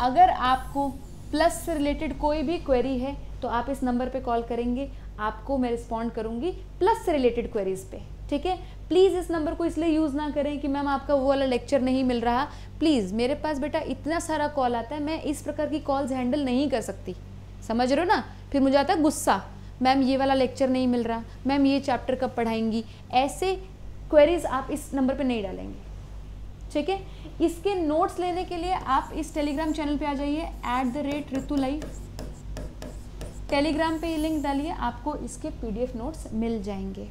अगर आपको प्लस से रिलेटेड कोई भी क्वेरी है तो आप इस नंबर पर कॉल करेंगे, आपको मैं रिस्पॉन्ड करूँगी प्लस से रिलेटेड क्वेरीज पे, ठीक है। प्लीज़ इस नंबर को इसलिए यूज़ ना करें कि मैम आपका वो वाला लेक्चर नहीं मिल रहा। प्लीज़, मेरे पास बेटा इतना सारा कॉल आता है, मैं इस प्रकार की कॉल्स हैंडल नहीं कर सकती, समझ रहे हो ना। फिर मुझे आता है गुस्सा, मैम ये वाला लेक्चर नहीं मिल रहा, मैम ये चैप्टर कब पढ़ाएंगी। ऐसे क्वेरीज़ आप इस नंबर पर नहीं डालेंगे, ठीक है। इसके नोट्स लेने के लिए आप इस टेलीग्राम चैनल पर आ जाइए, @ऋतुलाइफ टेलीग्राम पे ये लिंक डालिए, आपको इसके PDF नोट्स मिल जाएंगे।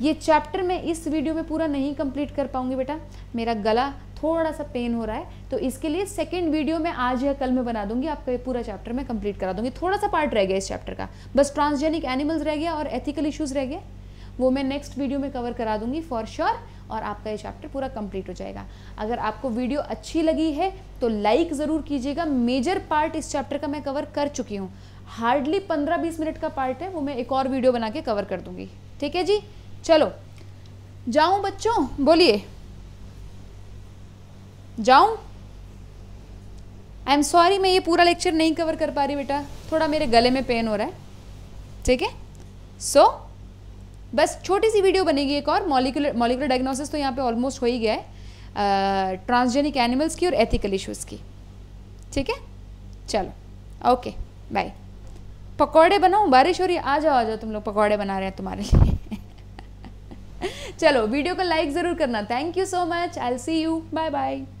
ये चैप्टर मैं इस वीडियो में पूरा नहीं कंप्लीट कर पाऊंगी बेटा, मेरा गला थोड़ा सा पेन हो रहा है, तो इसके लिए सेकंड वीडियो मैं आज या कल में बना दूंगी, आपका ये पूरा चैप्टर मैं कंप्लीट करा दूंगी। थोड़ा सा पार्ट रह गया इस चैप्टर का, बस ट्रांसजेनिक एनिमल्स रह गया और एथिकल इश्यूज़ रह गए, वो मैं नेक्स्ट वीडियो में कवर करा दूंगी फॉर श्योर। और आपका ये चैप्टर पूरा कंप्लीट हो जाएगा। अगर आपको वीडियो अच्छी लगी है तो लाइक ज़रूर कीजिएगा। मेजर पार्ट इस चैप्टर का मैं कवर कर चुकी हूँ, हार्डली 15-20 मिनट का पार्ट है, वो मैं एक और वीडियो बना के कवर कर दूँगी। ठीक है जी, चलो जाऊँ बच्चों, बोलिए जाऊँ। आई एम सॉरी मैं ये पूरा लेक्चर नहीं कवर कर पा रही बेटा, थोड़ा मेरे गले में पेन हो रहा है। ठीक है, सो बस छोटी सी वीडियो बनेगी एक और। मॉलिकुलर डायग्नोसिस तो यहाँ पे ऑलमोस्ट हो ही गया है, ट्रांसजेनिक एनिमल्स की और एथिकल इश्यूज़ की। ठीक है, चलो ओके बाय। पकौड़े बनाऊँ, बारिश हो रही है, आ जाओ तुम लोग, पकौड़े बना रहे हैं तुम्हारे लिए। चलो वीडियो को लाइक ज़रूर करना। Thank you so much, I will see you, bye bye.